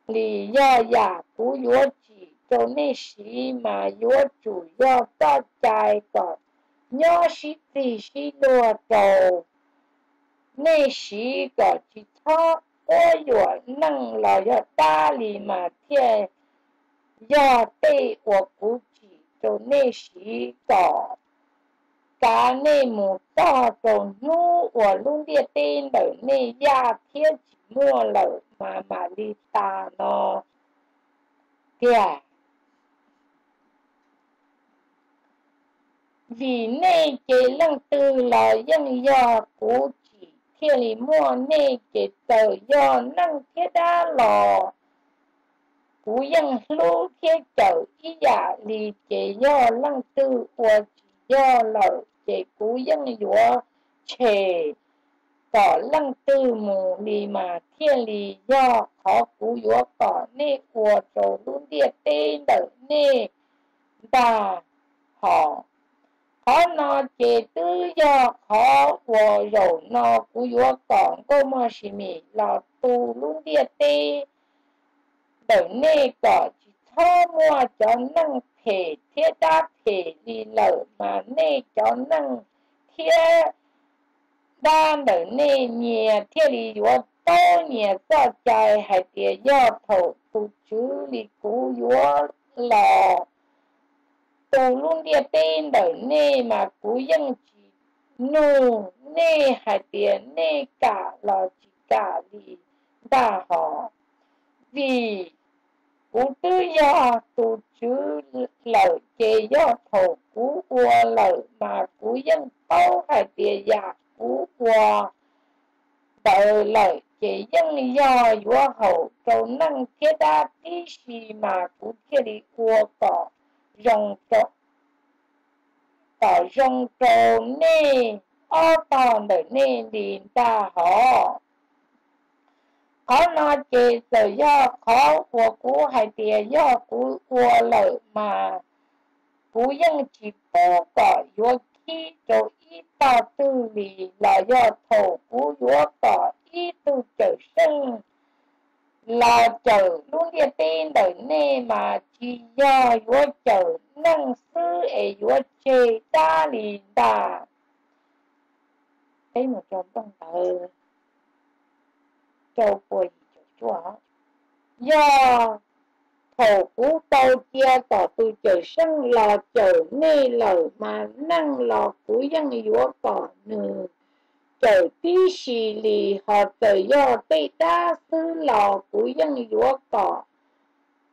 lý do giả cú dũa chỉ cho nê sĩ mà dũa chủ do to chai cỏ nhó sĩ tì sĩ đùa trầu nê sĩ cỏ chỉ thó ô dũa năng lọ do ta lì mà thiê do tê của cú chỉ cho nê sĩ cỏ cá nê mù to trồn nú của luôn địa tên đỡ nê gia thiết chỉ mua lỡ mà đi tà nó kìa. Vì nê chế lăng tư là dân do cú chỉ thiên lý mua nê chế tờ do năng thiết đá lò. Cú dân lưu thiết chở ý giả lì chế do lăng tư của chỉ do lỡ chế cú dân dũa chề cỏ lăng tư mù lì mà thiên lì do khó cú dũa cỏ nê của trầu luôn địa tê đỡ nê đà họ khó nó chế tư do khó của dầu nó cú dũa cỏ cô mơ xì mì lọt tù luôn địa tê đỡ nê cỏ chỉ thơ mua cho năng thể thiết đa thể gì lở mà nê cho năng thiết đa lở nê nhẹ thiết lý vô tô nhẹ do chai hải tía do thổ tu chứ lý cú vô lò tù luôn địa tên lở nê mà cú dân chỉ nù nê hải tía nê cả lò chỉ cả lý đa họ vì cú tư do tu chứ lợi chế do thổ cú qua lợi mà cú dân tâu hay tìa giả cú qua đợi lợi chế dân do vô hậu trâu năng thiết đa tí xì mà cú thiết đi qua cỏ rồng trâu cỏ rồng trâu nê o tòn đợi nê đi ta họ khó nó chế sở do khó của cú hay tìa do cú qua lợi mà cú dân chỉ bố cỏ vô khi chỗ y ta tư vì là do thổ cú vô cỏ y tư trở sân là trở luôn địa tên đời nê mà chỉ do vô trở năng sư ế vô chê ta lì đà thấy một trong tâm tờ châu bồi chúa do thổ cú tâu kia tỏ từ trời sân lò trời nê lở mà năng lò cú dân dúa cỏ nừ trời tí xì lì họ trời do tây đa xứ lò cú dân dúa cỏ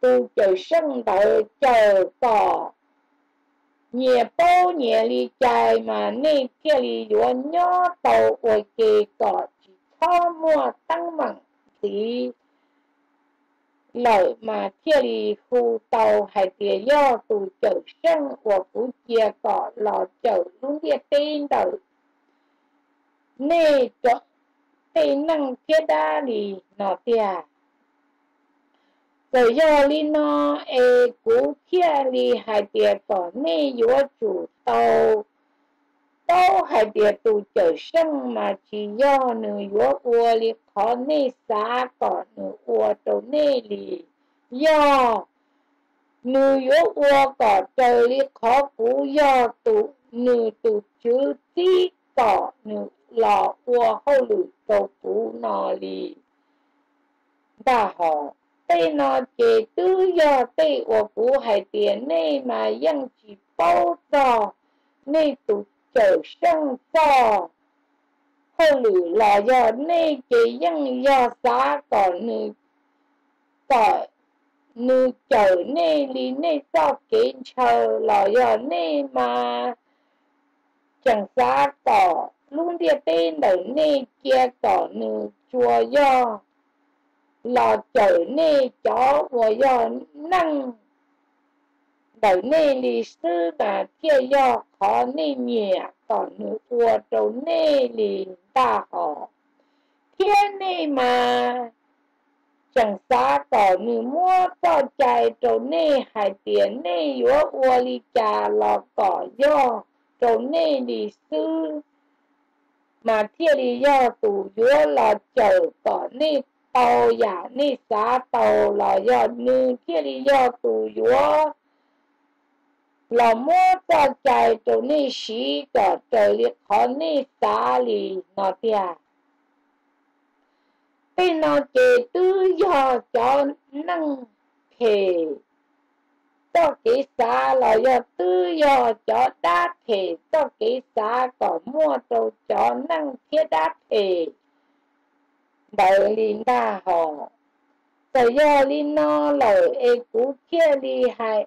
từ trời sân đợi trời cỏ nhẹ bao nhẹ lì chài mà nê kia lì dúa nhó tàu ôi kì cỏ khó mua tăng mặn tí lợi mà thiết đi khu tàu hải tía do tù chở sân của cú chia cỏ lò chở luôn địa tên đợi nê chở tên năng thiết đa lì nọ tìa rồi do lì nó ê cú kia lì hải tía cỏ nê dúa chủ tàu tao hai địa tù chở sân mà chỉ do nữ yếu ua li khó nê xa cỏ nữ ua trâu nê lì do nữ yếu ua cỏ trời li khó cú do tù nữ tù chứ tí cỏ nữ lò ua hâu lử trâu cú nò lì đà họ tê nò chế tư do tê ua cú hai địa nê mà dân chỉ bao trò nê tù chở sân cho hô lử là do nê chế dân do xá cỏ nữ chở nê lì nê do kiến chờ là do nê mà chẳng xá cỏ luôn địa tên đẩy nê kia cỏ nữ chùa do là chở nê chó và do năng đời nê lì sư mà kia do khó nê nhẹ còn nữ ua trâu nê lì ta họ kia nê mà chẳng xa cỏ nữ mua cho chài trâu nê hải tía nê yếu ua lì chà lò cỏ do trâu nê lì sư mà kia lì do tù yếu là chở cỏ nê tàu giả nê xá tàu là do nữ kia lì do tù yếu lò mua cho chạy trâu nê xí cỏ trời liệt khó nê xá lì nọ tìa tên nó chế tư do cho năng thể cho cái xá là do tư do cho đá thể cho cái xá cỏ mua trâu cho năng thiết đá thể đợi lì đa họ tờ do lì nó lời ê cú kia lì hại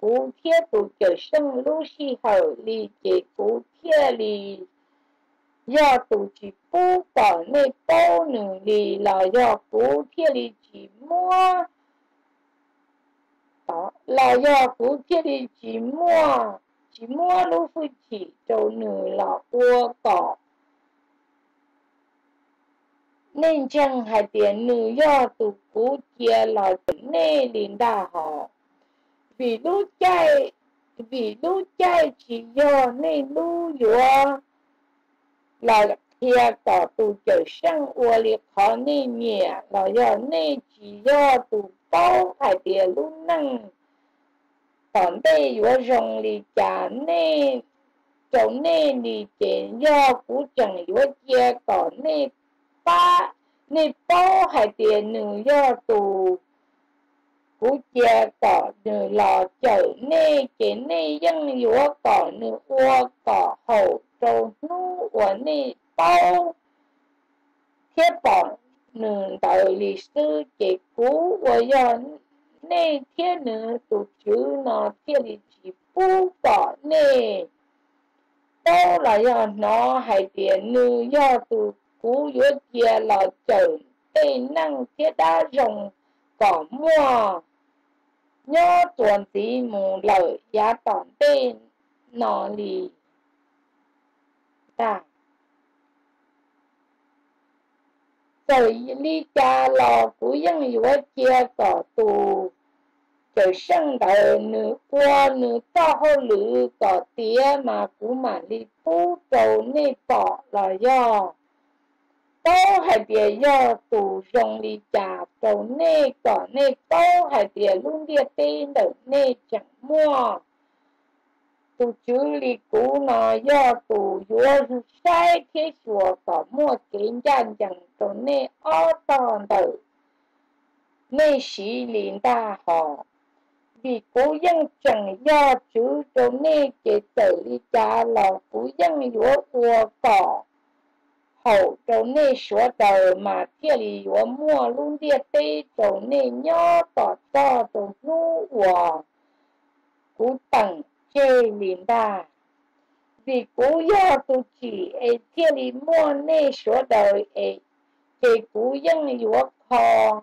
cú kia tù trời sân lũ si hở lì chế cú kia lì do tù chỉ bú cỏ nê bố nữ lì là do cú kia lì chỉ mua đó là do cú kia lì chỉ mua 即摸路夫起周女老多cổ nên chẳng hai tiền nữ do tụ cú chia là tỉnh nê đến đà họ vì lúc chạy chỉ do nên lúc dùa là thịa có tụ trở sang ua liệt khó nên nhẹ là do nên chỉ do tụ bao hai tiền lúc năng còn đây dùa rồng lì trả nên chồng nên lì chén do cú chẳng dùa chia có nên ba nên bao hai tiền nữ do tụ cú chia cỏ nửa lò chở nê chế nê dân dúa cỏ nửa ua cỏ hậu trâu nú ua nê bao thiết bỏ nửa tàu lì sư chế cú ua dân nê thiết nửa tụ chứ nó thiết lì chỉ phú cỏ nê bao là do nó hai tiền nửa do tụ cú dúa chia lò chở tê năng thiết đá rồng cỏ mua nhớ tuần tí mù lợi giá tỏn tên nó lì đà sở lý cha lò cú dân dùa chia cỏ tù trời sân đời nữ qua nữ to hô lử cỏ tía mà cú mà lý phú trầu nê cỏ là do bao hai tiền do tù rồng lì chả trầu nê cỏ nê bao hai tiền luôn địa tên đầu nê chẳng mua tù chứ lì cú nó do tù dúa sai thế chùa cỏ mua kiến gian chẳng trầu nê ó tòn đầu nê sĩ liền ta họ vì cú dân chẳng do chứ trầu nê chế tử lì chả là cú dân dúa ua cỏ hậu trầu nê số tờ mà thiết lì dùa mua luôn địa tê trầu nê nhó tỏ to trầu nú ua cú tầng chê lìn đà vì cú do tụ chỉ ấy thiết lì mua nê số đời ấy thì cú dân dùa kho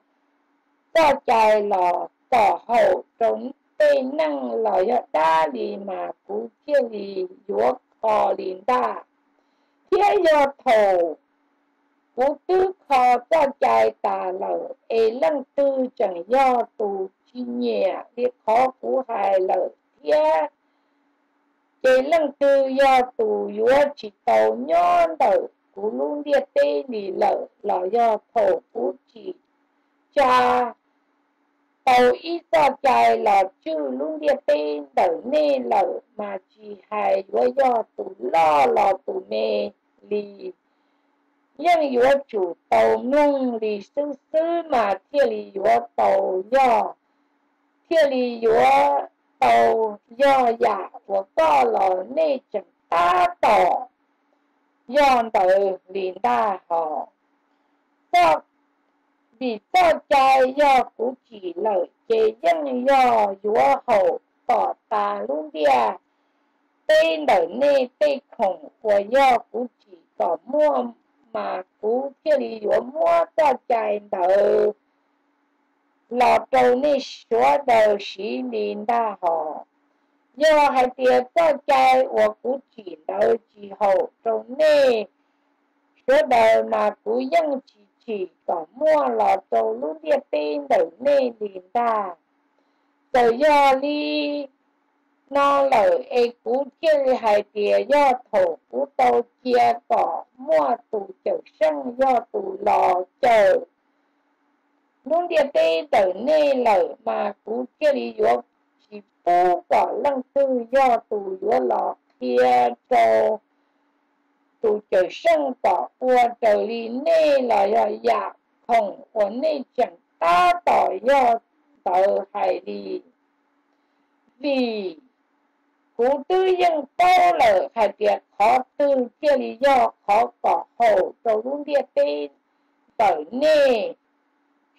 do chài lò tỏ hậu trầu tê năng lò đá lì mà cú thiết lì dùa kho lìn đà thế do thù cú tứ kho cho chài tà lợ ê lăng tư chẳng do tù chi nhẹ việc khó cú hài lợ thế chế lăng tư do tù dúa chỉ tàu nhon đậu cú luôn địa tê lì lợ là do thổ cú chỉ cha tàu ít cho chài là chư luôn địa tê đậu nê lợ mà chỉ hài dúa do tù lo là tù mê lì nhưng dùa chủ tàu nung lì sư sư mà thiê lì dùa tàu do thiê lì dùa tàu do giả của co lò nê chẳng ta tỏ do tự liền ta họ do vì do trai do cú chỉ lợi chế dân do dùa hậu tỏ tà luôn đia tên đỡ nê tê khổng của do cú chỉ tỏ mua mà cú thiê lì dùa mua cho chài nợ lò trầu nê xóa đầu sĩ lìn đa họ do hai tiền cho chài của cú chỉ nợ chỉ hậu trầu nê xóa đầu mà cú dân chỉ có mua lò trầu lúc địa tên đỡ nê lìn đa rồi do ly nó lợi ê cú chia hai tìa do thổ cú tàu chia cỏ mua tù chở sân do tù lò chở luôn địa tê tờ nê lợi mà cú chia đi dùa chỉ bố cỏ lăng tư do tù dùa lò kia trâu tù chở sân cỏ ua trở lì nê là do dạ khổng của nê chẳng ta tỏ do tờ hải đi vì cú tư dân tao lỡ hai việc khó tư kia lý do khó cỏ hậu trầu luôn địa tên tở nê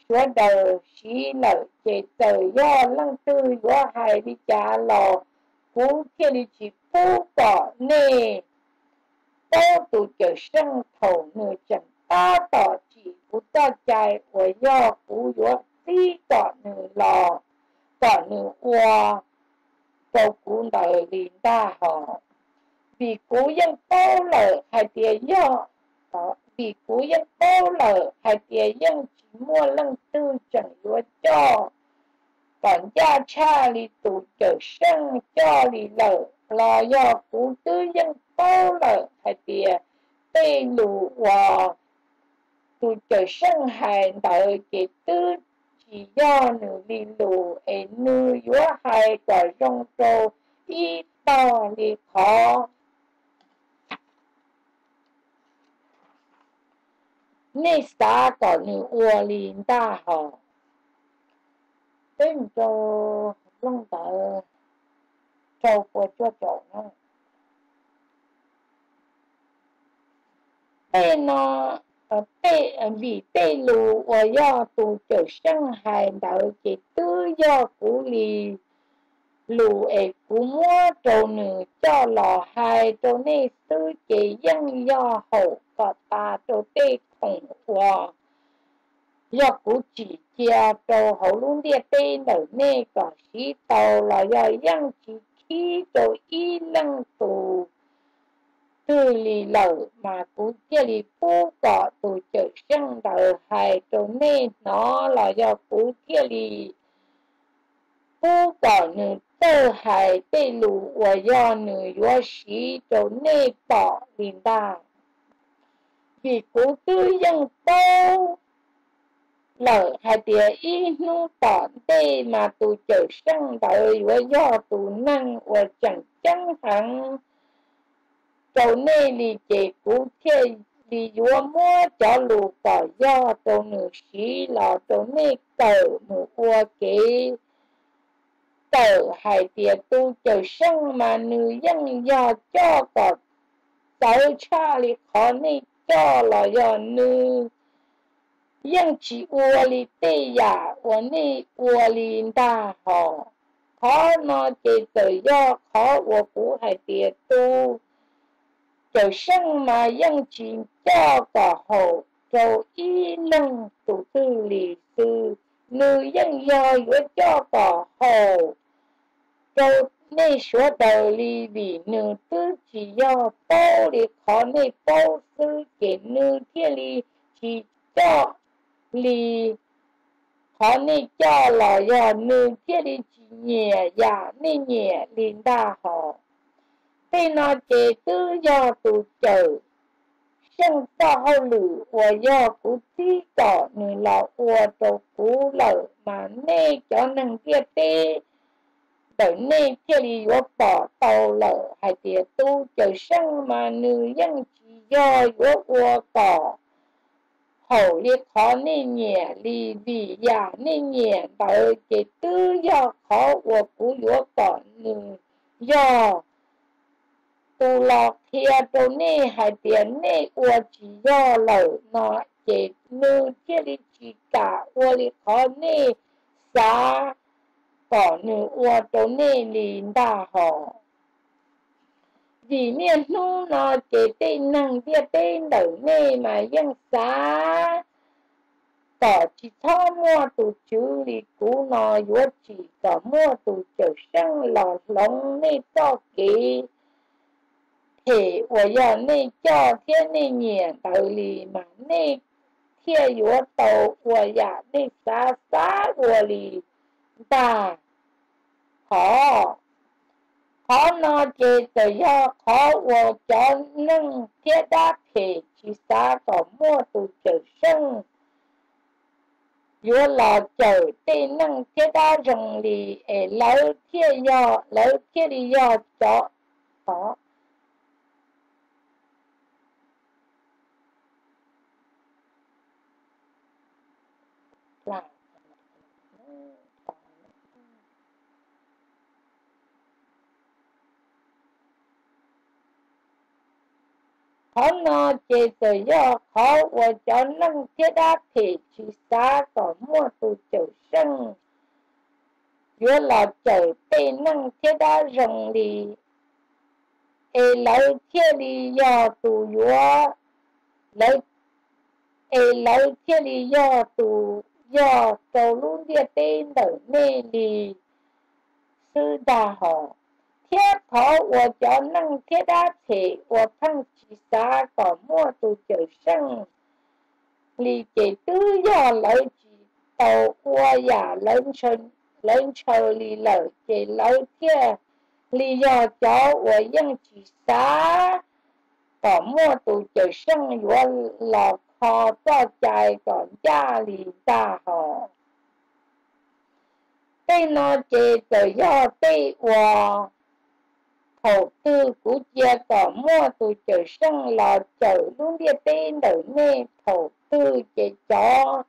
số đầu xí lỡ chế tờ do lăng tư dúa hai đi trả lò cú kia lý chỉ phú cỏ nê tao tụ chở sân thầu nửa chẳng ta tỏ chỉ cú ta chài của do cú dúa tí cỏ nửa lò cỏ nửa ua cầu cú nở vì đa họ vì cú dân bố lở hai tía dân đó vì cú dân bố lở hai tía dân chỉ mua lăng tư chẳng lúa cho còn gia cha lì tụ trở sân cho lì lở là do cú tư dân bố lở hai tía tê lù hòa tụ trở sân hai nở kể tư chỉ do nữ lì lù ế nữ dúa hai quả rong trâu y to lì khó nê xa có nữ ua lì đa hò tên trâu rong tờ trâu của chua trâu nè tên nó vì tê lù và do tù trở sang hài đạo chỉ tư do cũ lì lù ế cũ mua trầu nữ cho lò hài trầu nê tư chỉ dân do hậu có ta trầu tê khổng hòa do cũ chỉ chia trầu hậu luôn địa tê nở nê có xí tàu là do dân chỉ khí trầu y lăng tù từ lì lẩu mà cú kia lì phú cỏ tù trở sang đỡ hài trầu nê nó là do cú kia lì phú cỏ nữ tơ hài tê lù và do nữ dua xí trầu nê bỏ liền đàng vì cú tư dân tâu lỡ hai tía y nu tỏ tê mà tù trở sang đỡ và do tù năng và chẳng chăng thắng trầu nê lì chế cú thê lì dùa mua cho lù cỏ do trầu nữ sĩ lò trầu nê cờ mù ua kế cờ hải tìa tu chầu sân mà nữ dân do cho cỏ tàu cha lì khó nê cho lò do nữ dân chỉ ua lì tê giả ua nê ua lì đa hò khó nó chế tờ do khó ua cú hải tìa tu trầu sân mà dân chỉ cho cỏ hậu trầu y năng tụ tư lì tư nữ dân do giữa cho cỏ hậu trầu nê số đầu lì vì nữ tư chỉ do bố lì khó nê bố tư kể nữ thiên lì chỉ cho lì khó nê cho là do nữ thiên lì chỉ nhẹ dạ nê nhẹ lì đa họ thế nó chế tư do tù trở sân to hậu lử và do cú tí cỏ nữ lọ ua trầu cú lở mà nê cho năng kia tê đỡ nê kia lì vô bỏ tàu lở hai tía tu trở sân mà nữ dân chỉ do vô ua cỏ hậu liệt khó nê nhẹ lì vì dạ nê nhẹ đỡ chế tư do khó ua cú vô cỏ nữ do tù lọ thịa trâu nê hải tiến nê ua chỉ do lẩu nó chế nư thiết lý chỉ cả ua lý khó nê xá cỏ nữ ua trâu nê lý đà họ vì nên nụ nó chế tên năng bia tên đẩu nê mà dân xá cỏ chỉ thó mua tù chứ lý cú nó dùa chỉ cỏ mua tù chở sang lọt lóng nê to kế thế ủa giờ này cho thiên này nhẹ đầu lì mà này thiên yếu tàu ủa giờ này xa xa ủa lì ta khó khó nó chế tự do khó ủa cho nâng thiên đáp thể chỉ xa có mua từ chợ sân yếu là chợ tê nâng thiên đáp rồng lì để lấy thiên lý do cho khó là khó nó chế tự do khó của cháu nâng thiết áp thì chỉ xa có mua từ chậu sân giữa là chậu tê nâng thiết áp rồng lì ê lấy thiết lý do tù giữa lấy ê lấy thiết lý do tù do trầu luôn địa tên đỡ nê lì sư đà họ 贴头我就能贴得起，我碰起啥搞摸住就剩。你这都要来几刀，我也能成能处理了这老天。你要找我用起啥搞摸住就剩，我老靠到在管家里大吼。对呢，这就要对我。 đầu tư của gia có mua tụi chợ sân là chợ luôn đi tên đời mê thầu tư chế chó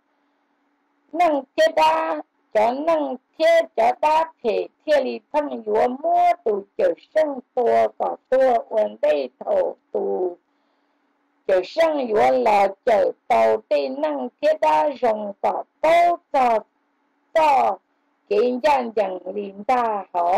nâng thiết đá chó nâng thiết chó đá thể thiết lý thân dùa mua tụi chợ sân tùa có tùa uống đây thầu tụi chợ sân dùa là chợ tàu tê nâng thiết đá rồng có tàu tàu tàu kiến gian dần liền ta họ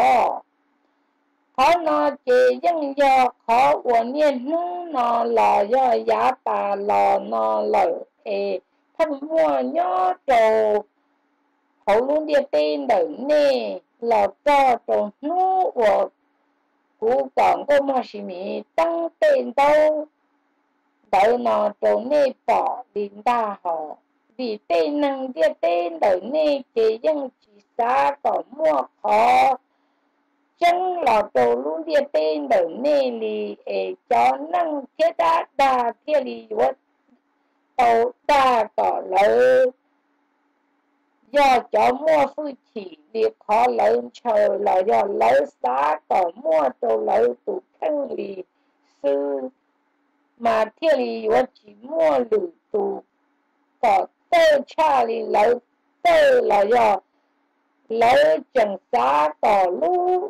好呢，这人要考我念书呢，老要哑巴老呢老哎，他莫要走，好弄点点人呢，老早种书我，古讲过么是咪当点到，到呢种那宝林大好，你点能点点人呢，这人其啥搞莫考。 Chẳng là tổ lưu địa tên bởi nê lì ế chó năng thiết đá đá thiết lì vật tàu đá có lâu. Do chó mua phụ chỉ việc khó lâu chờ là do lâu xá có mua tổ lâu tụ thân lì sư. Mà thiết lì vật chỉ mua lũ tụ có tơ cha lì lâu tơ là do lâu chẳng xá có lưu.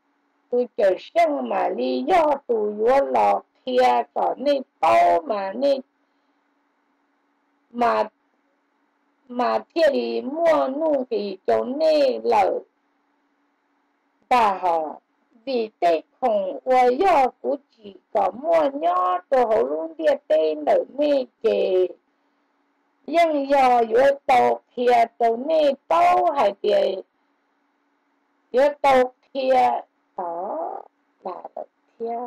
都就像嘛，你要都有老天搞那包嘛那嘛嘛天里莫弄给叫那老大好。vì tây khổng và do của chỉ có mua nhỏ đồ hậu luôn địa tên ở mê kề. Nhưng do giữa tộc thịa tàu nê bao hải bề. Giữa tộc thịa đó là độc thịa.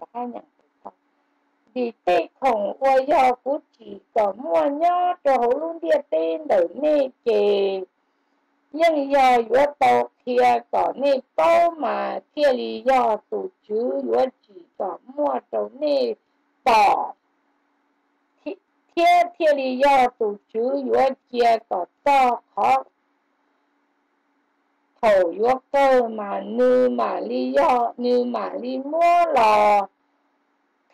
Đã nhận được. Vì tây khổng và do của chỉ có mua nhỏ đồ hậu luôn địa tên ở mê kề. Nhưng do giữa tàu thịa có nê bao mà thịa lý do tổ chứ giữa chỉ có mua đồ nê bỏ. Thịa lý do tổ chứ giữa kia có to khó. Thổ giữa cơ mà nư mà lý do nư mà lý mua lò.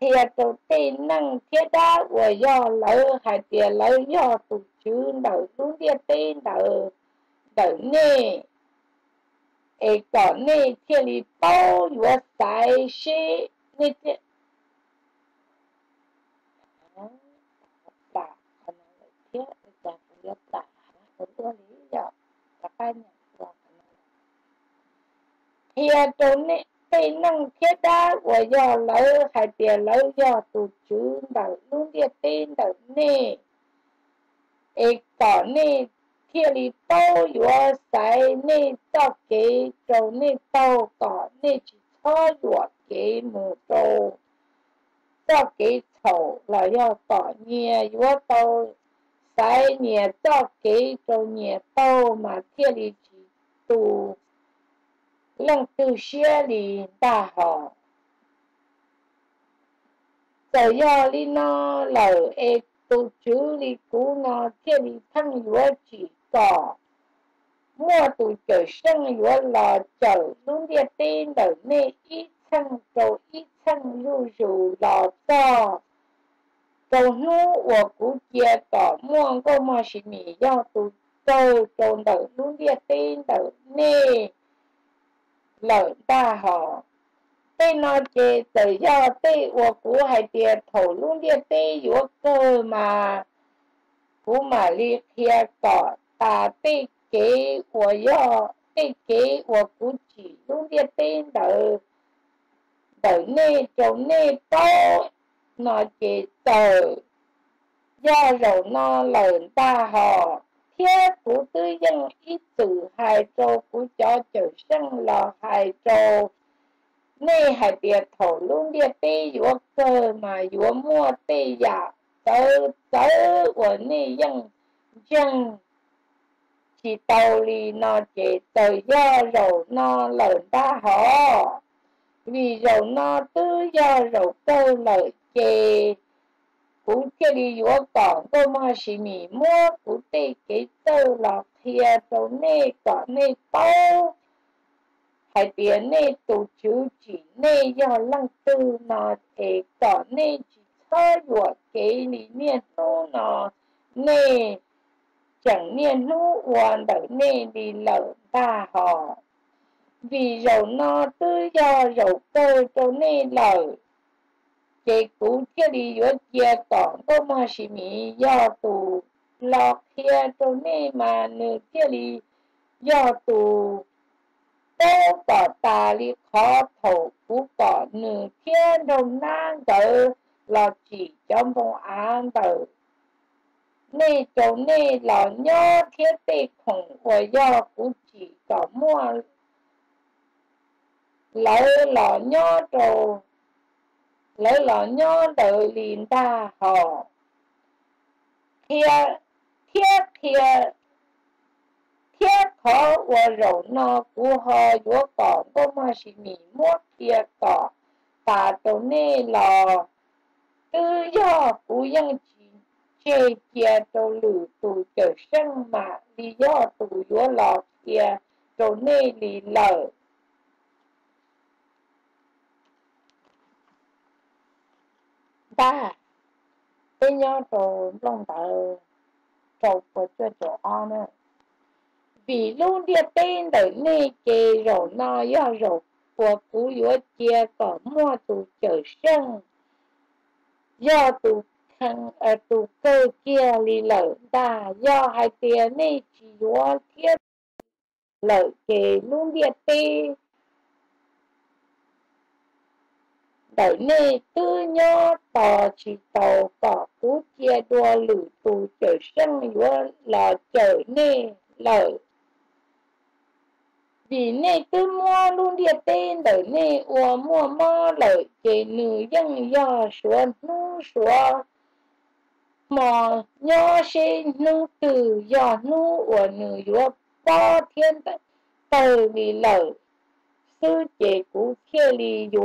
Thịa tổ tên năng thịa đá của do lỡ hải thịa lỡ do tổ chứ đỡ xuống thịa tên đỡ. Đỡ nê ế có nê thịa lý bao dù xài xế nê thịa bà khả năng lợi thiết ế có nê bà khả năng lý dọ bà khả năng lợi thịa tổ nê tê năng thiết đá của dò lỡ hải tìa lỡ dò tù chứ đỡ luôn thịa tên đỡ nê ế có nê thịa lý tâu dùa xài nê tàu kế châu nê tàu có nê chỉ cho dùa kế mù châu. Tàu kế châu là dùa tỏ nhẹ dùa tàu xài nhẹ tàu kế châu nhẹ tàu mà thịa lý chỉ tù lăng tư xế lý đà hò. Tàu dùa lý nó lầu ế tù chú lý cú nó thịa lý thăng dùa chỉ mua tù chở sân giữa lò chở xuống địa tên đỡ mê ít sân trầu ít sân lưu dù lò to trầu nhu của cụ chia tỏ mua có mò xỉ mì do tù trầu trầu đỡ xuống địa tên đỡ mê lỡ ta họ tên nó chê tờ do tê của cụ hải tìa thổ luôn địa tê giữa cơ mà cụ mà liệt thịa tỏ ta tê kế của do tê kế của cụ chỉ luôn địa tên đỡ đỡ nê châu nê tố nó chỉ tờ do rầu no lợn ta họ thiết của tư dân ít từ hai châu của cho chở sân lò hai châu nê hải biệt thổ luôn địa tê dũa cơ mà dũa mua tê dạ tớ tớ của nê dân dân chỉ tàu lì nó chế tờ do rầu nó lợn ta họ vì rầu nó tư do rầu câu lợi chế cũng theo đi dũa còn câu mà xì mì mua cũng tê kế tơ lọc thịa tàu nê có nê tàu hải tía nê tù chứ chỉ nê do lăng tư nó chế có nê chỉ thơ dũa kế lý miền nô nó nê chẳng niên hữu hoàn đỡ nê đi lỡ ta họ vì rầu no tư do rầu cơ châu nê lỡ chế cú kia đi giữa chia còn có mò xì mì do tù lọt kia châu nê mà nữ kia đi do tù tố cỏ tà đi khó thổ cú cỏ nữ kia đồng nang tờ lọt chỉ trong vòng án tờ 内斗内老妞贴被孔，我要补给搞莫lấy lọ nhó trầu lấy lọ nhó đợi liền ta họ thiết khó và rầu no của họ giữa cỏ có mà xì mì mốt thiết cỏ và trầu nê lọ tư do của dân chỉ chê chia trầu lử tù trở sân mà lý do tù giữa lọ kia trầu nê lì lợ ta cái nhau trộn lòng tờ trộn của cho chỗ on á vì luôn địa tên đời này kề rổ no do rổ của cú yếu chia cỏ mua tù chở sân do tù thằng ở tù cơ kia lì lở ta do hai tiền này chỉ yếu thiết lở kề luôn địa tên đời này tư nhó tò chỉ tàu cỏ cú chia đua lử tù chở sân lúa lò chở nê lở vì nê tư mua luôn địa tên đời nê ua mua mò lở kề nữ dân do xuống nu xuống mò nhó xê nu từ do nu ua nữ yếu bó thiên tờ vì lở sư chế cú chia lì yếu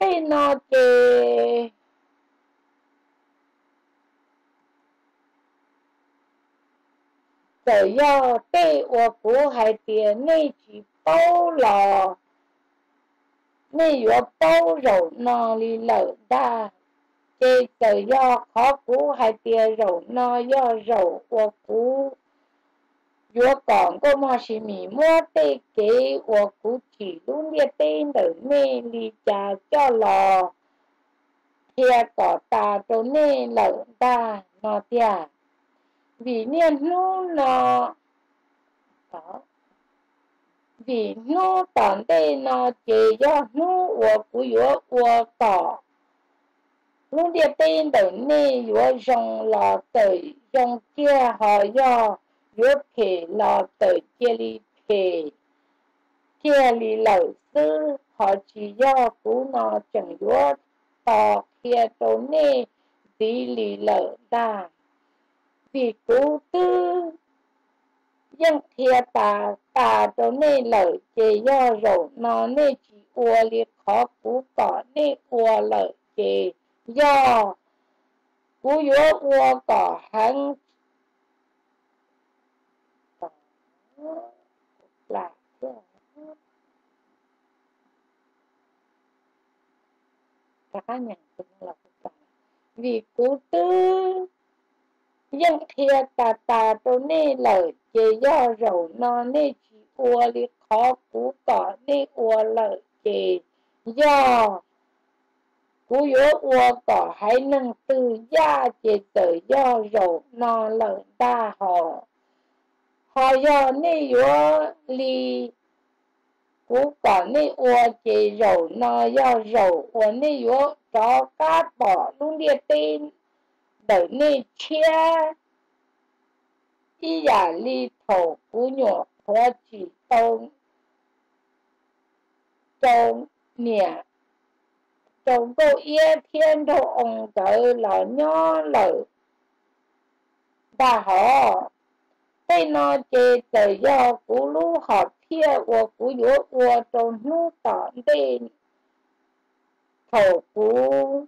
thế nó kề rồi do tê ua cú hai tiền nay chỉ bao lò nay ua bao rổ no lì lở ta kề rồi do khó cú hai tiền rổ no do rổ ua cú giữa còn có mà xì mì mua tê kế ua cú chỉ luôn địa tên đời mê lì trà cho lò thia cỏ tà trâu nê lợn ta nó thia vì niên nô nó đó vì nô tòn tê nó chế do nô ua cú giữa ua cỏ luôn địa tên đời mê giữa rồng lò tẩy rồng kia họ do rốt kề lò tới kia lì kề kia lì lẩu sư họ chỉ do cú nó chẳng rốt tò kia trốn nê dì lì lẩu ra vì cú tư dân kia tà trốn nê lẩu chê do rổ nó nê chỉ ua lì khó cú cỏ nê ua lẩu chê do cú yếu ua cỏ hắn là cá nhân cũng là vì cú tư dân thiệt tà trâu nê lở chế do rầu no nê chỉ ua lì khó cú cỏ nê ua lở chế do cú yếu ua cỏ hãy nâng từ gia chế tới do rầu no lở ta họ họ do nê yếu lì cú cỏ nê ua chế rầu nó do rầu ua nê yếu cho cát bỏ luôn địa tên đời nê chia y giả lì thổ cú nhỏ hoa chỉ tông nè tông cô yê thiên thổ ông tới lò nhó lở và họ tây nó chê tờ do cú lú họ thia của cú dúa ua trồn nú tỏ tên thổ cú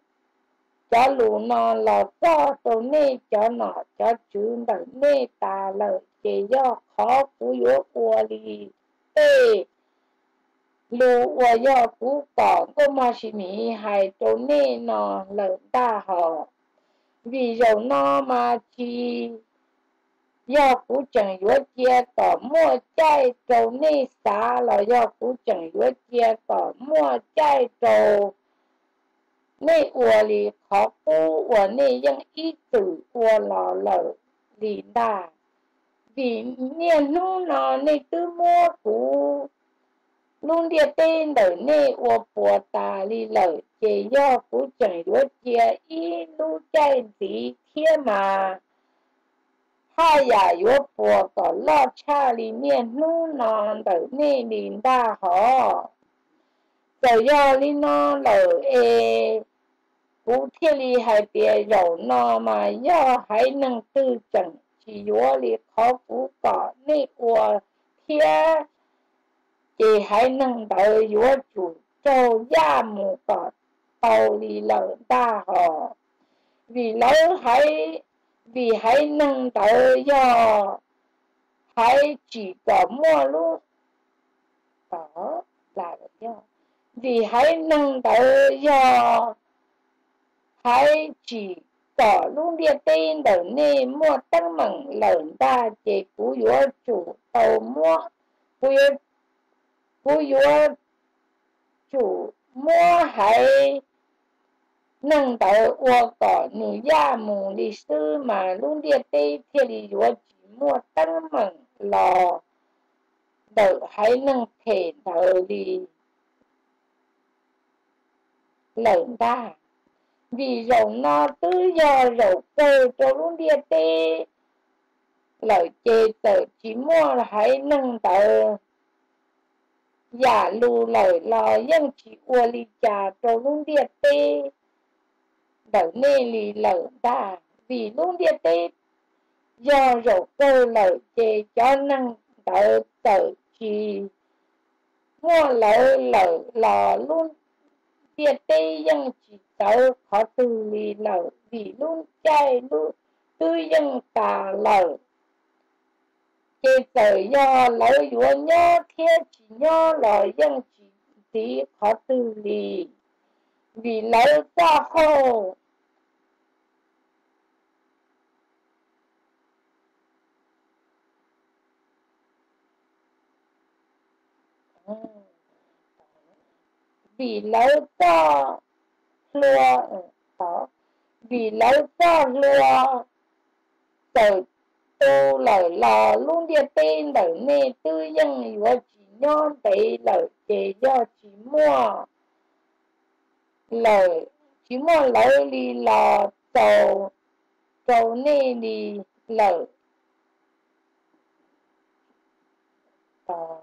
cho lù nó lò cho trồn nê cho nó cho chữ đẩy nê tà lợi chê do khó cú dúa ua lì tê 如我有福报，多么是弥海多内呢？冷大好，vì dầu no mà chi do phủ trần giữa chia tỏ mua chai trầu ni xả là do phủ trần giữa chia tỏ mua chai trầu ni ủa lì khó phú ủa ni dân ý tử ủa lò lở lì đà vì niên hú nó ni tư mua phú luôn địa tên đời ni ủa bùa tà lì lở chế do phủ trần giữa chia ý lưu chai dĩ thiên mà hai giả yếu bùa có lo cha lý miền nụ non tử nê đình đa hò. Giờ do lý nó lở ê, vũ thiên lý hai bìa dầu nó mà do hãy nâng tư chẳng chỉ yếu lý khó vũ có nê ua thia. Chỉ hãy nâng tới yếu chủ châu gia mù có tàu lý lở đa hò. Vì lỡ hãy vì hãy nâng tới do hãy chỉ có mua lúc đó là do vì hãy nâng tới do hãy chỉ có luôn địa tên đầu nê mua tăng mặn lợn ta chế cú yếu chủ tàu mua cú yếu chủ mua hãy nâng tới ua cỏ nữ gia mù lý sư mà luôn địa tê thiên lý ua chỉ mua tăng mẩn lò đỡ hãy nâng thể thờ lý lợn đà vì dầu no tư do dầu cơ cho luôn địa tê lợi chê tờ chỉ mua hãy nâng tới giả lù lợi lò dân chỉ ua lý trà cho luôn địa tê đầu nê lì lở đà vì luôn địa tê do rổ cơ lở chê cho năng đỡ tở trì mua lở lở lò luôn địa tê dân chỉ đỡ khó từ lì lở vì luôn chai luôn tư dân tà lở chê tở do lỡ dùa nhó thiết chỉ nhó lò dân chỉ tí khó từ lì vì lỡ qua khô vì lỡ to lùa đó vì lỡ to lùa từ tu lời lò luôn địa tên đời nê tư dân yếu chỉ nhon tệ lời chế do chỉ mua lời chỉ mua lời lì lò tàu tàu nê lì lời tàu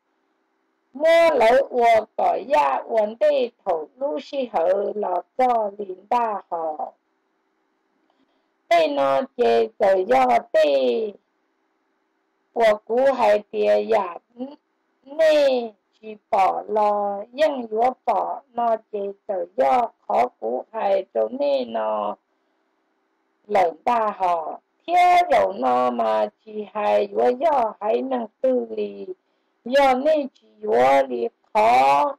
mua lỡ ua cỏ da uốn tê thổ lũ si hở lọt cho lính ba họ tê nó chê sở do tê ua cú hai tìa giả nê chỉ bỏ lò dân dúa bỏ nó chê sở do khó cú hai trâu nê nó lợn ba họ thế dầu nó mà chỉ hai dúa do hãy năng tư lì do nên chỉ ua lì khó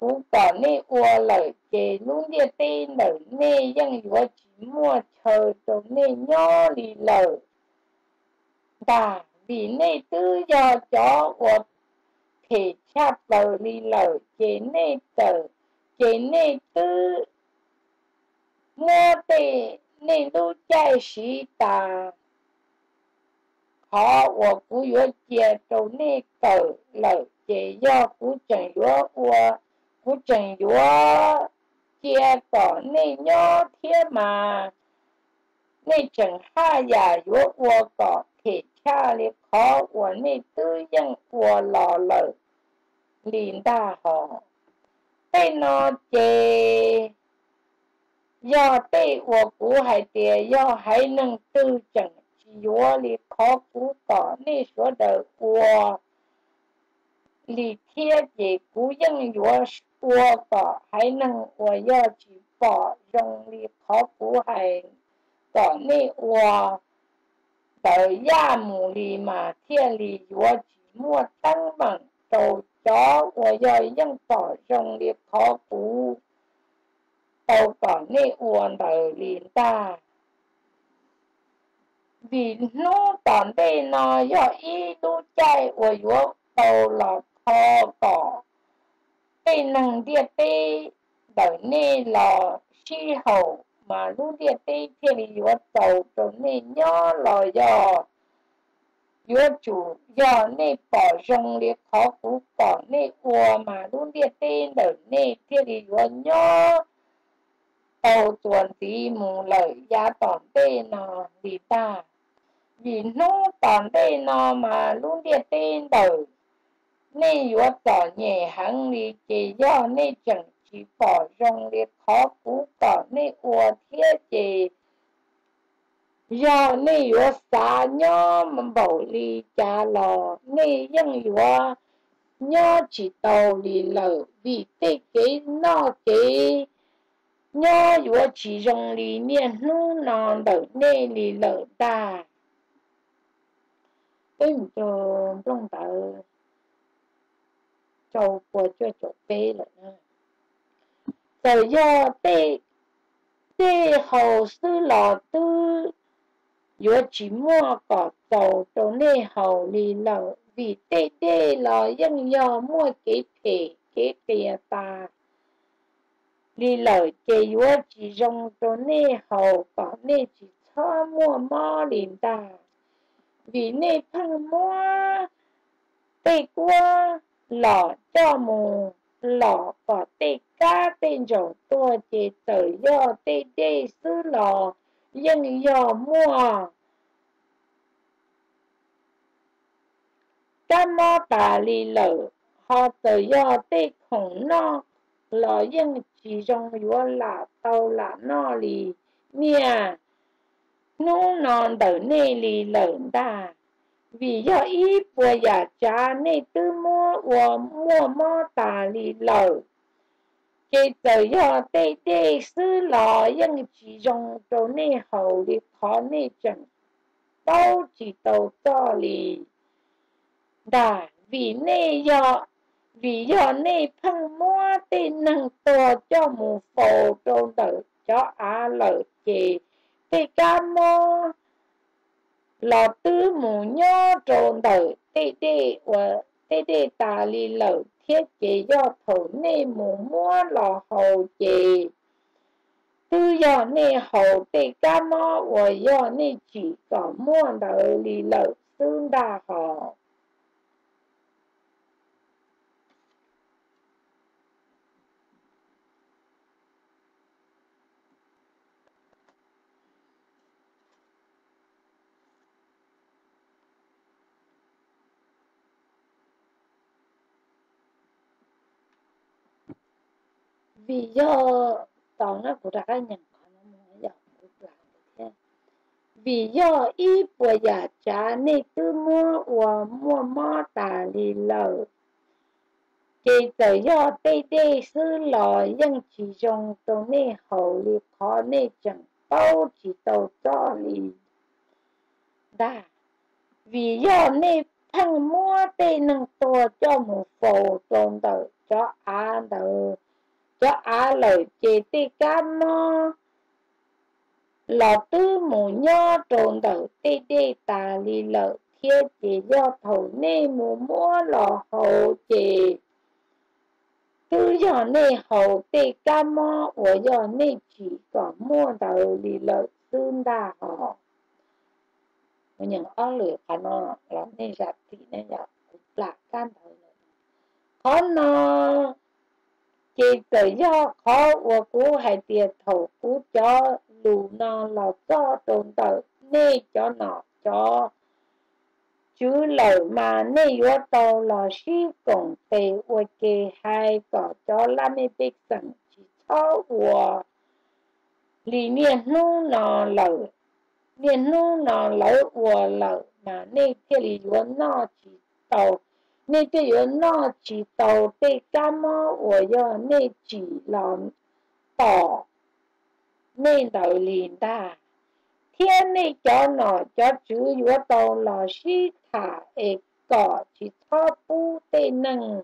cũng có nên ua lời chế luôn địa tên đời nê dân ua chỉ mua chờ cho nên nhó lì lời đà vì nê tư do chó ua thể chạp lời lì lời chế nê tờ chế nê tư mua tê nê lưu chai sĩ tà khó ua cú ua chia trâu nê cờ lợi chế do cú chẳng ua ua cú chẳng ua chia cỏ nê nhó thế mà nê chẳng ha giả ua ua cỏ thể cha liệt 好，我内tư dân của lò lợ liền đa họ tê nó chê do tê của cú hải tìa do hải nâng tư chẳng chúa lì khó cú tỏ nê số đời của lì thiê chê cú dân chúa của cỏ hải nâng của do chỉ bỏ rồng lì khó cú hải tỏ nê của tới gia mù lì mà thiên lì chúa chỉ mua tăng bằng đầu chó của dòi dân tỏ rồng liệt khó cú tàu còn nê uồn đời liền ta vì nó tòn đây nó do y đu chạy của chúa tàu là khó cỏ tê năng địa tê đời nê lò si hậu mà lúc địa tê thiên lì chúa tàu trở nên nhỏ lò dò chúa chủ do nê bỏ rồng liệt khó cú bỏ nê ua mà luôn địa tên đời nê thiên lý chúa nhó tàu tuần tí mù lợi giá tỏn tê nó vì ta vì nó tỏn tê nó mà luôn địa tên đời nê chúa tỏ nhẹ hắn lý chế do nê chẳng chỉ bỏ rồng liệt khó cú bỏ nê ua thiết chế do nê yếu xa nhó mà bảo lì cha lò nê dân yếu nhó chỉ tàu lì lở vì tê kế nó kế nhó yếu chỉ rồng lì niên nú non đỡ nê lì lở ta ưng cho trong tờ châu của cho chỗ tê lợn rồi do tê tê hầu sư lò tư Yo chỉ mua cỏ tàu cho nên hầu lì lợ vì tê tê lò dân do mua kế thể kế kìa ta lì lợ chế yo chỉ rong cho nên hầu cỏ nên chỉ cho mua mò liền ta vì nên thằng mua tê qua lò cho mù lò cỏ tê cá tên rổ tua chế tờ do tê tê sư lò dân do mua các mô tả lì lợ họ tự do tê khổng no lò dân chỉ rong vô là tàu là no lì mía nô non tờ nê lì lợn ta vì do ý bùa giả cha nê tư mua của mua mô tả lì lợ chế tờ do tê tê sư lò dân chỉ rong trâu nê hầu lì khó nê chẳng tàu chỉ tàu to lì đà vì nê do nê phăng mua tê năng to cho mù phổ trâu đỡ cho á lợ chế tê ca mô lò tư mù nhó trâu đỡ tê tê và tê tê tà lì lợ thiết chế do thổ nê mù mua lò hầu chế tư do nê hầu tê ca mô và do nê chỉ có mua đỡ lì lợ tương đà họ vì do tỏ nó của ra nhận nó vì do ít của giả trả nên cứ mua của mua mò tà lì lợ chỉ tự do tê tê sư lò dân chỉ dùng tàu nê hậu lì khó nê chẳng tàu chỉ tàu cho lì đà vì do nê thằng mua tê nâng tùa cho một phổ trồn tờ cho á tờ cho á lời chế tê cá mò lò tư mù nho trồn đỡ tê tê tà lì lợ thiê chế do thầu nê mù mua lò hậu chế tư do nê hậu tê cá mò của do nê chỉ có mua đỡ lì lợ tương đà họ mà những ơ lửa khả nó là nê rạp thị nê rạp lạc can thầu khó nó chế tự do khó của cú hay tiền thầu cú cho lù nó là cho tồn tự nê cho nó cho chú lời mà nơi vô tàu là suy cổng về ua kê hai cỏ cho la mê bê sẵn chỉ cho ua lì niên nô nò lỡ niên nô nò lỡ ua lỡ mà nơi thế lì vô nò chỉ tàu nơi thế vô nò chỉ tàu bê ca mô ua vô nơi chỉ lòng tỏ nơi lỡ lì đà thiên này cho nó cho chú vô tàu là suy thả ế cỏ chỉ cho bú tê nâng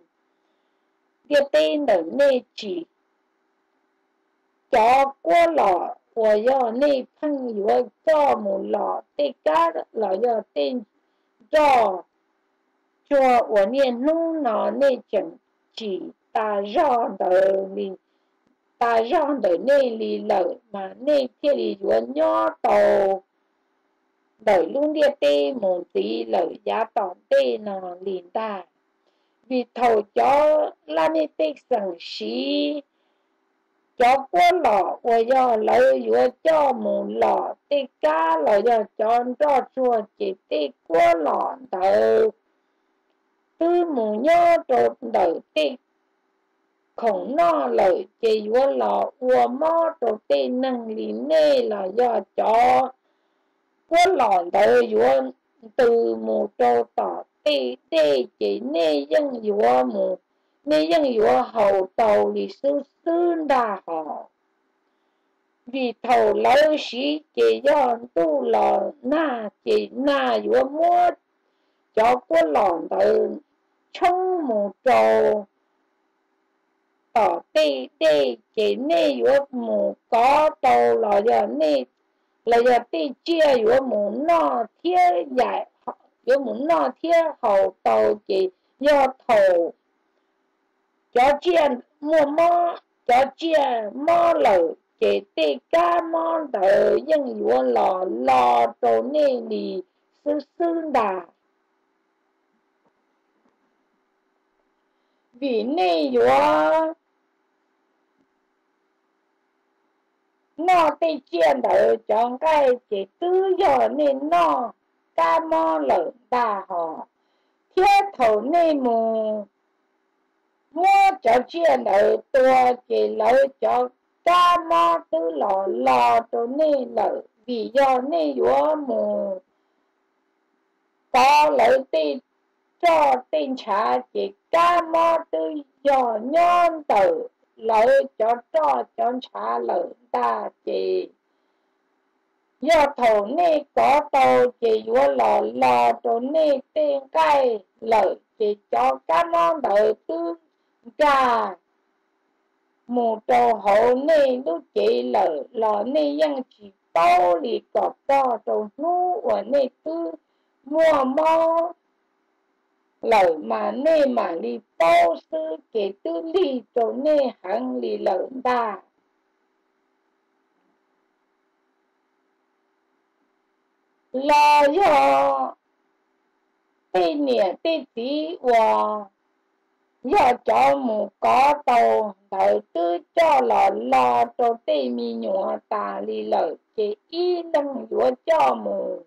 điều tê nở nê chỉ cho qua lọ của do nê phân vô cho một lọ tê cá là do tên do cho của niên nô nó nê chẳng chỉ ta do đời mình ta rong đời này lì lợ mà này kia lì vốn nhỏ tàu đời luôn địa tê một tí lợ giá tỏng tê nó lì ta vì thầu cho la mê tê sẵn xí cho quá lọ của do lỡ vốn cho một lọ tê cá lỡ do cho rõ chua chỉ tê quá lọ đời tư mù nhỏ trộn đời tê không nó lợi chế vô lọ ua mô trô tê nâng lì nê là do chó quá lọ đời vô từ mù trô tỏ tê tê chế nê dân vô mù nê dân vô hậu tàu lì sư sư đà họ vì thầu lâu sĩ chế do tu lọ na chế na vô mô chó quá lọ đời trong mù trô tê tê chế nê vô mù có tàu là giờ nê là giờ tê chia vô mù nó thiết giải vô mù nó thiết hậu tàu chế do thầu cho chia mua mó cho chia mó lợ chế tê ca mó tờ dân vô lò lò tàu nê lì sư sư đà vì nê vô nó tê chiên đỡ chọn cái chế tư giờ nên nó ca mò lợn đà họ thiết thầu nên mù mua cho chiên đỡ tua chế lỡ cho ca mò tư lò lò cho nên lỡ vì do nên vô mù có lỡ tê cho tên trả chế ca mò tư giờ nhon tử lỡ cho trả lỡ ta chị do thầu nê có tàu chị vô lò tàu nê tên cây lỡ chị cho cá món đợi tương trà mù trầu hậu nê lúc chị lỡ lò nê dân chị tàu lì cọp to trầu nú của nê tư mua mò lỡ mà nê mà lì tàu sư chị tư lì trầu nê hẳn lì lỡ ta là do tê nè tê tí hòa do cho mù có tàu đợi tư cho lò cho tê mi nhùa tà lì lợ chế y lăng dùa cho mù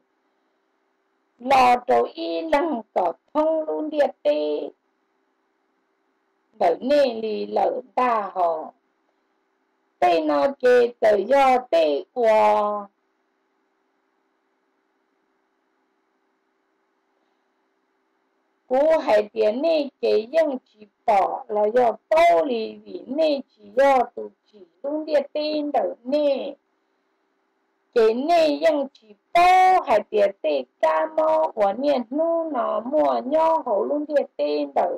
lò cho y lăng có thông luôn địa tê bởi nê lì lợ ta họ tê nó chế tờ do tê hòa cú hải tiền này chế dân chỉ bỏ là do bao lì vì này chỉ do tụ chỉ luôn địa tên đỡ này chế này dân chỉ bao hải tiền tê ca mò của miền nu nó mua nho hổ luôn địa tên đỡ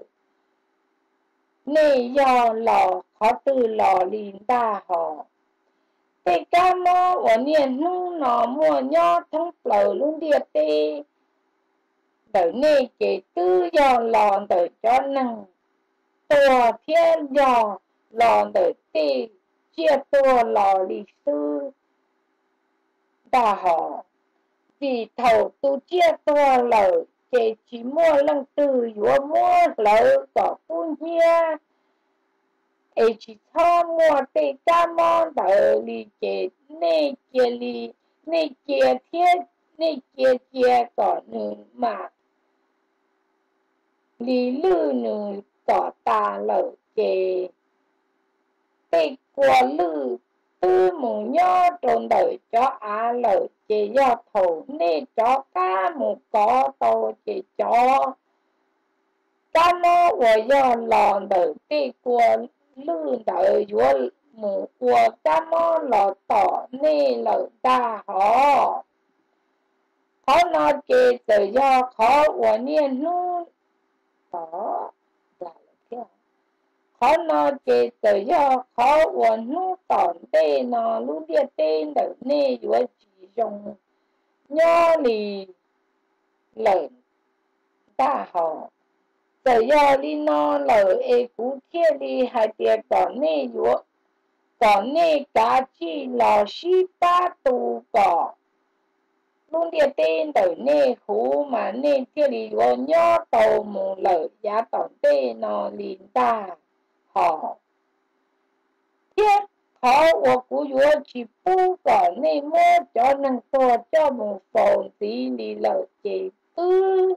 này do lò khó từ lò lìn ta họ tê ca mò của miền nu nó mua nho thắng lờ luôn địa tê đời này chỉ tư do lòn đời cho năng tua thiên do lòn đời tê chia tua lò lì sư đà họ vì thầu tu chia tua lở chỉ mua lăng từ vua mua lở có phun nhia ấy chỉ cho mua tê ca mòn đời lì chỉ này kia lì này kia thiết này kia kia có nữ mà lý lư nữ tỏ tà lẩu chê. Tây qua lư tư mù nhó trồn đời cho á lẩu chê do thổ nê cho cá mù có tô chê cho. Cá mô vô do lò đời tây qua lư đời vô mù qua cá mô lò tỏ nê lẩu ta hò. Khó nó chê tự do khó vô niên luôn. Đó là thế nào? Khó nó chế tự do khó uống nụ tỏn tê nó lúc địa tên đỡ nê dùa chỉ dùng nhó lì lợn ta hò. Tự do lì nó lỡ ê cú kia lì hai tiệt tỏn nê dùa. Tỏn nê cá chi lò xí ba tù cỏ. Luôn địa tên đời nê khú mà nê kia lì vô nhó tàu mù lở giá tỏn tê nó lì ta hò. Thiết khó vô cú vô chỉ bú cỏ nê mô cho năng tùa cho mù phồn tí lì lở chế tư.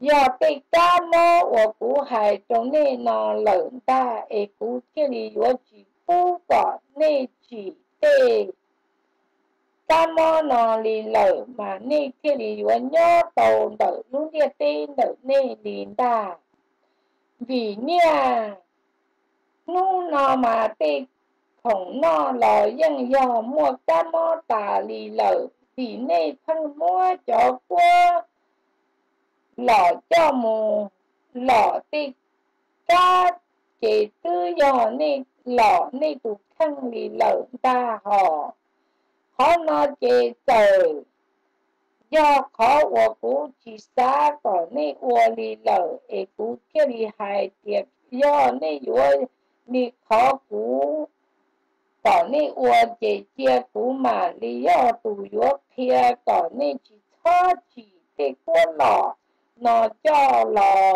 Giờ tê ca mô vô cú hài trong nê nó lở ta ê cú kia lì vô chỉ bú cỏ nê chỉ tê. Cá mò nó lì lở mà nê kia lì vô nhó tàu đỡ luôn địa tên đỡ nê lì ta. Vì nha, nụ nó mà tê khổng nó lò dân dò mua cá mò tà lì lở. Vì nê thân mua cho qua lò cho mù lò tê cá chế tư dò nê lò nê tụ thân lì lở ta hò. Khó nó chế tử do khó ua cú chỉ xa có nê ua lì lở ế cú kia lì hài tiệt do nê ua lì khó cú có nê ua chế chia cú mà lì do tù ua kia có nê chỉ cho chỉ tê cuốn lọ nó cho lọ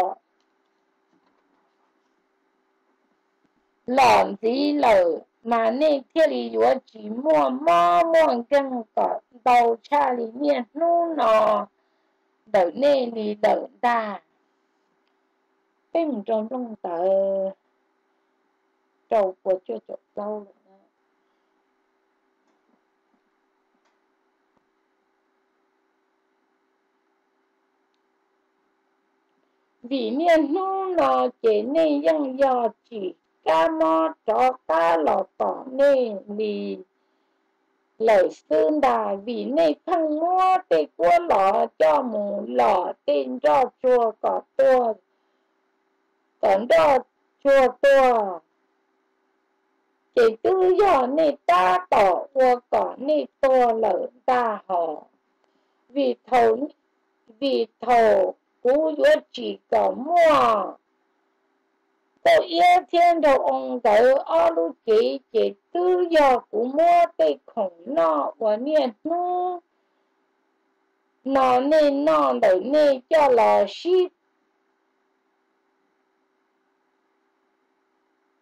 lỏn dí lở mà nê kia lì ua chỉ mua mò muộn chân có đầu cha lì miệt nụ nò đỡ nê lì đỡ đà. Bên trong lông tờ trầu của chưa chọc lâu rồi. Vì miệt nụ nò chế nê dân dò chỉ cá mò cho cá lò tỏ nê lì lẩu xương đà. Vì nê khăn mô tê cua lò cho mù lò tên cho chua cỏ tua còn cho chua tua chế tư do nê ta tỏ ua cỏ nê tua lẩu ta hò. Vì thầu cú dúa chỉ có mua cô yêu thiên đồ ông tử ô lưu chế tư do của mua tê khổng nọ và miệt nụ. Nó nê nọ đẩy nê cho lò xí.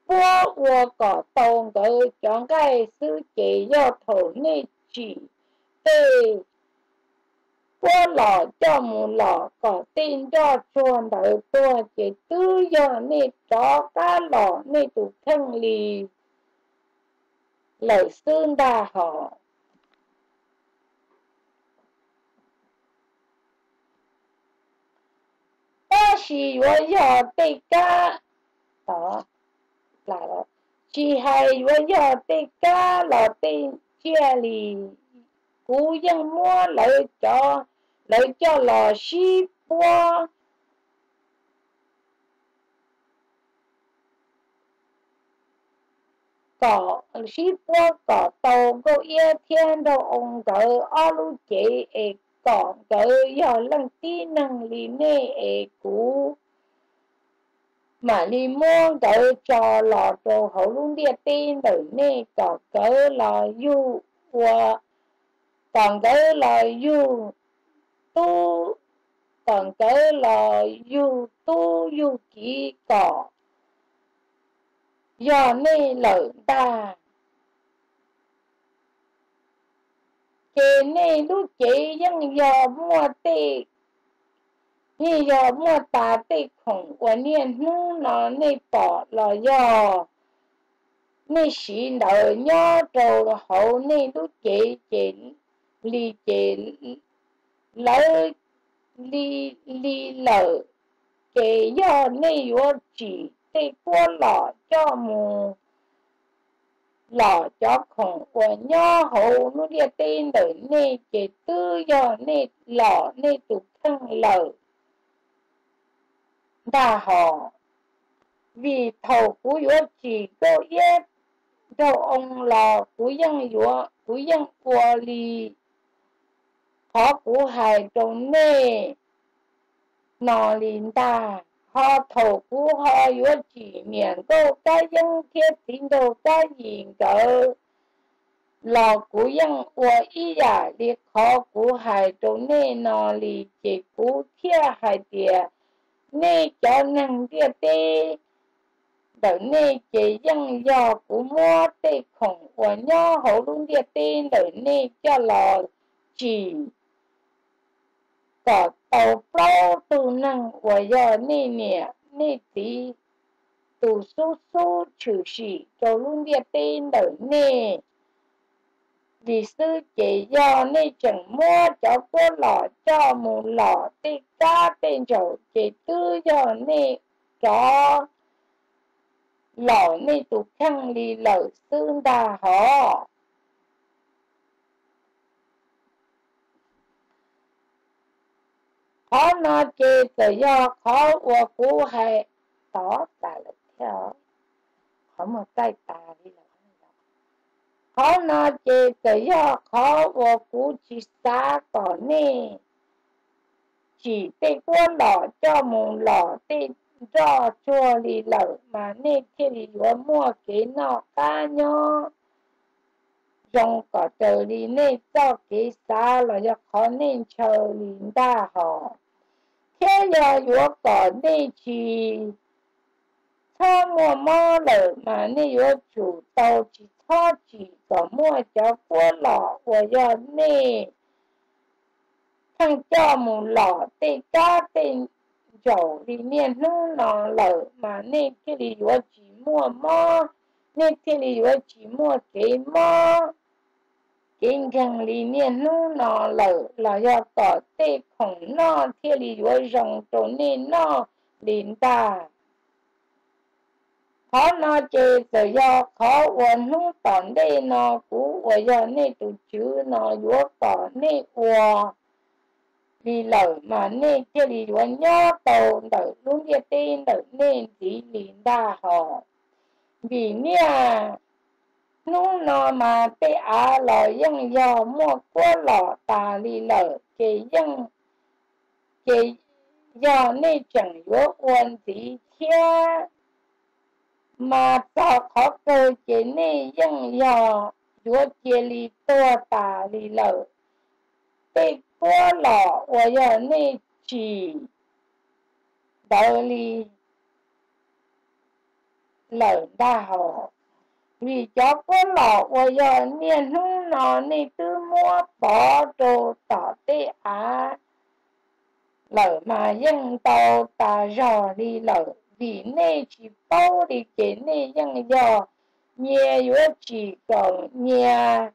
Bố ua có tông tử chọn cái sư chế do thổ nê chỉ tê. Qua lọ cho mù lọ có tin cho chuồn đỡ tua chế tư do nê cho cá lọ nê tụ thân lì lẩu xương đà họ. Ta xì vô dò tê cá đó là đó chỉ hay vô dò tê cá lọ tên chia lì cú dân mua lợi cho lò xí bua cỏ xí bua cỏ tàu cô yêu thiên đâu ông cỡ ô lưu chế ế cỏ cỡ do lăng tí năng lì nê ế cú mà lì mua cỡ cho lò trồ hậu luôn địa tên đỡ nê cỏ cỡ lò du bua còn tới là du tu còn tới là du tu du chỉ cỏ do nê lợn ta chế nê lúc chế dân do mua tê 夜摇莫达对孔，我念努那内宝老药，内是老药头后内都解解理解老理老解药内药剂对过老药母老药孔，我药后努的对老内解都药内老内都坑老。大好vì thầu của yo chỉ có yết đâu ông là của dân yo của dân của li họ của hài trong nê nò liền ta họ thầu của họ yo chỉ miền đâu cái dân kia tin đâu cái gì cỡ là của dân của ý giả liệt họ của hài trong nê nò liền chỉ của kia hài địa nê cho năng địa tê đỡ nê chế dân do của mua tê khổng của nhau hậu luôn địa tê đỡ nê cho lò chỉ có tàu bao tu năng của do nê nè nê tí tu su su trừ sĩ cho luôn địa tê đỡ nê vì sư chế do nê chẳng mua cho cô lò cho mù lò tê ca tê chậu chế tư do nê cho lò nê tụ khăn lì lở xương đà họ khó nó chế tự do khó ua cú hay tỏ tài lực theo khó một tay tà đi lỡ khó nó chế tự do khó ua cú chỉ xa tỏ nê chỉ tê quân lọ cho mù lọ tê do chua lì lở mà nên thiên lì lúa mua kế nọ ca nhó dòng cỏ trời lì nên do kế xa là do khó nên chờ lì đa họ thế là lúa cỏ nên chỉ cho mua mò lở mà nên lúa chủ tàu chỉ cho chỉ có mua cháu cua lọ của do nên thằng cho mù lọ tê ca tên chỗ đi miền núi nó lở mà nên cái gì đó chỉ mua mò nên cái gì đó chỉ mua cái mò kinh thành đi miền núi nó lở là do cỏ tê khổng nó cái gì đó rồng trổ nên nó đến ta khó nó chơi tự do khó uốn núi tòn đây nó cú uốn do nên tụt chữ nó dúa cỏ nên uốn vì lỡ mà nên kia đi uốn nhó tàu đỡ luôn địa tên đỡ nên chỉ liền đa họ vì nha nó mà tê á lò dân dò mua quá lọ tà lì lỡ kê dân kê dò nên chẳng yếu uốn gì kia mà tao khó cơ chế nên dân dò dúa kia lì tùa tà lì lỡ tê quá lọ của giờ này chỉ đỡ lì lợn đa họ vì chó quá lọ của giờ niên hương nó này tư mua bỏ đồ tỏ tê á lợn mà dân tàu tà rò đi lợn vì này chỉ bao đi chế này dân dò nhà yếu chỉ còn nhà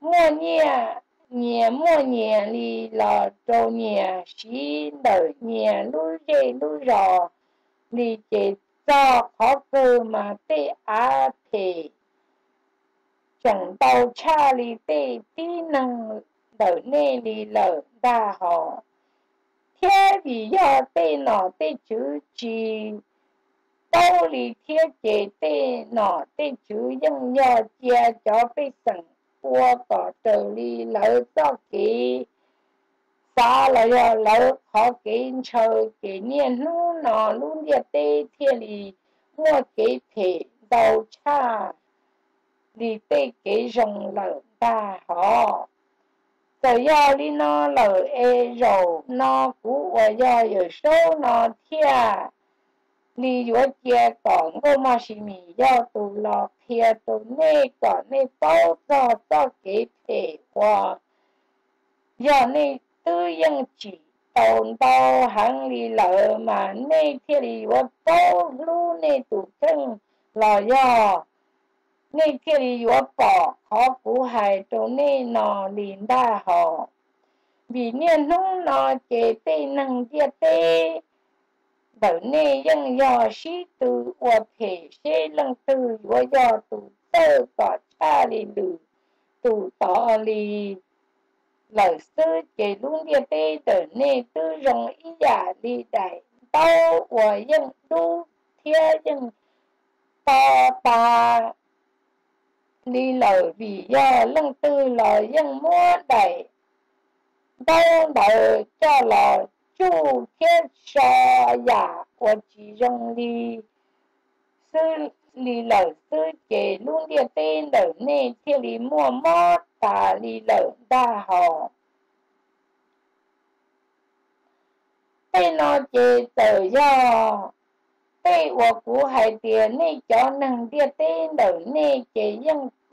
mua nhà nhà mua nhà lì lò trâu nhà xí đợi nhà lúi dê lúi rò lì chế cho khó cơ mà tê á thì chẳng tàu cha lì tê tí năng đợi nê lì lợ đa họ thế vì do tê nọ tê chữ chì tâu lì thiết chế tê nọ tê chữ dân do chia cho bê sẵn qua cỏ trời đi lỡ cho kỹ xa lỡ lỡ khó kỹ trời kỹ niên lũ nọ lũ địa tê thiên lì mua kỹ thể đầu cha đi tê kỹ rồng lỡ ta họ tự do đi nó lỡ e rầu nó cũ và do ở số nó thia đi giữa chia còn cô mà xì mì do tù lọt thia tù nê còn nê bao do kế thể hòa do nê tư dân chỉ 红包行里老马那天里我包路那堵坑老要，那天里我宝好古海都那脑林大好，vì nên nông nó chế tê năng địa tê bảo nê dân do sĩ tử và thể xê lăng tử và do tù tơ có cha lì lử tù tỏ lì lở sư chế luôn địa tê đỡ nê tư rồng ý giả lì đại đau và dân đu thia dân to ta lì lở vì do lăng tư lò dân mua đại đau đỡ cho lò chú thiết cho giả của chị rồng đi sư lì lở sư chế luôn địa tên đỡ nê thiêu lì mua mó tà lì lở đa hò tên nó chế tờ do tê của cú hải tìa nê cho nâng địa tên đỡ nê chế dân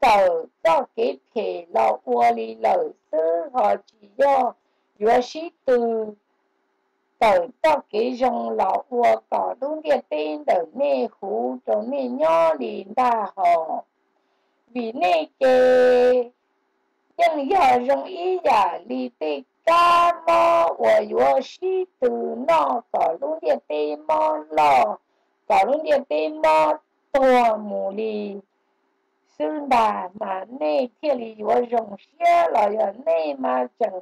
cờ do cái thể là của lý lợi sư họ chỉ do sĩ tư tờ cho cái rồng lọ ua có đúng địa tên đỡ nê hú cho nê nhỏ lì đà họ vì nê kê dân dò rồng ý giả lì tê ca mò ua ua sĩ từ nó có đúng địa tên mò lò có đúng địa tên mò tùa mù lì xương bà mà nê thiê lì ua rồng xế lò ua nê mà chẳng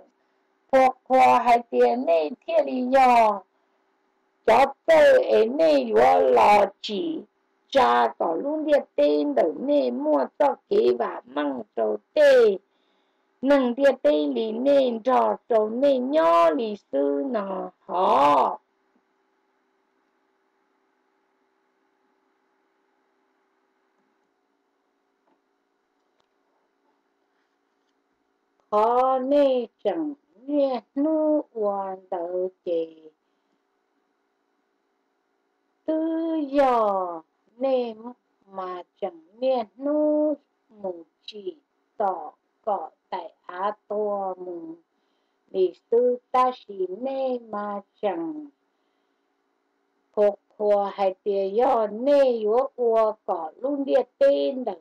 hoặc hoa hai tiền này thiên lý nhỏ cho tôi ấy này vô lò chỉ cha có luôn địa tên đỡ này mua cho kế và măng trầu tê nâng địa tên lý nên trò trầu này nhỏ lý sư nó họ khó này chẳng nghe nu hoàn tự kỳ tư dò nêm mà chẳng nghe nu mù chỉ tỏ cọ tại á to mù vì tư ta chỉ nê mà chẳng phục hòa hay tìa do nê yếu ua cọ luôn địa tên đỡ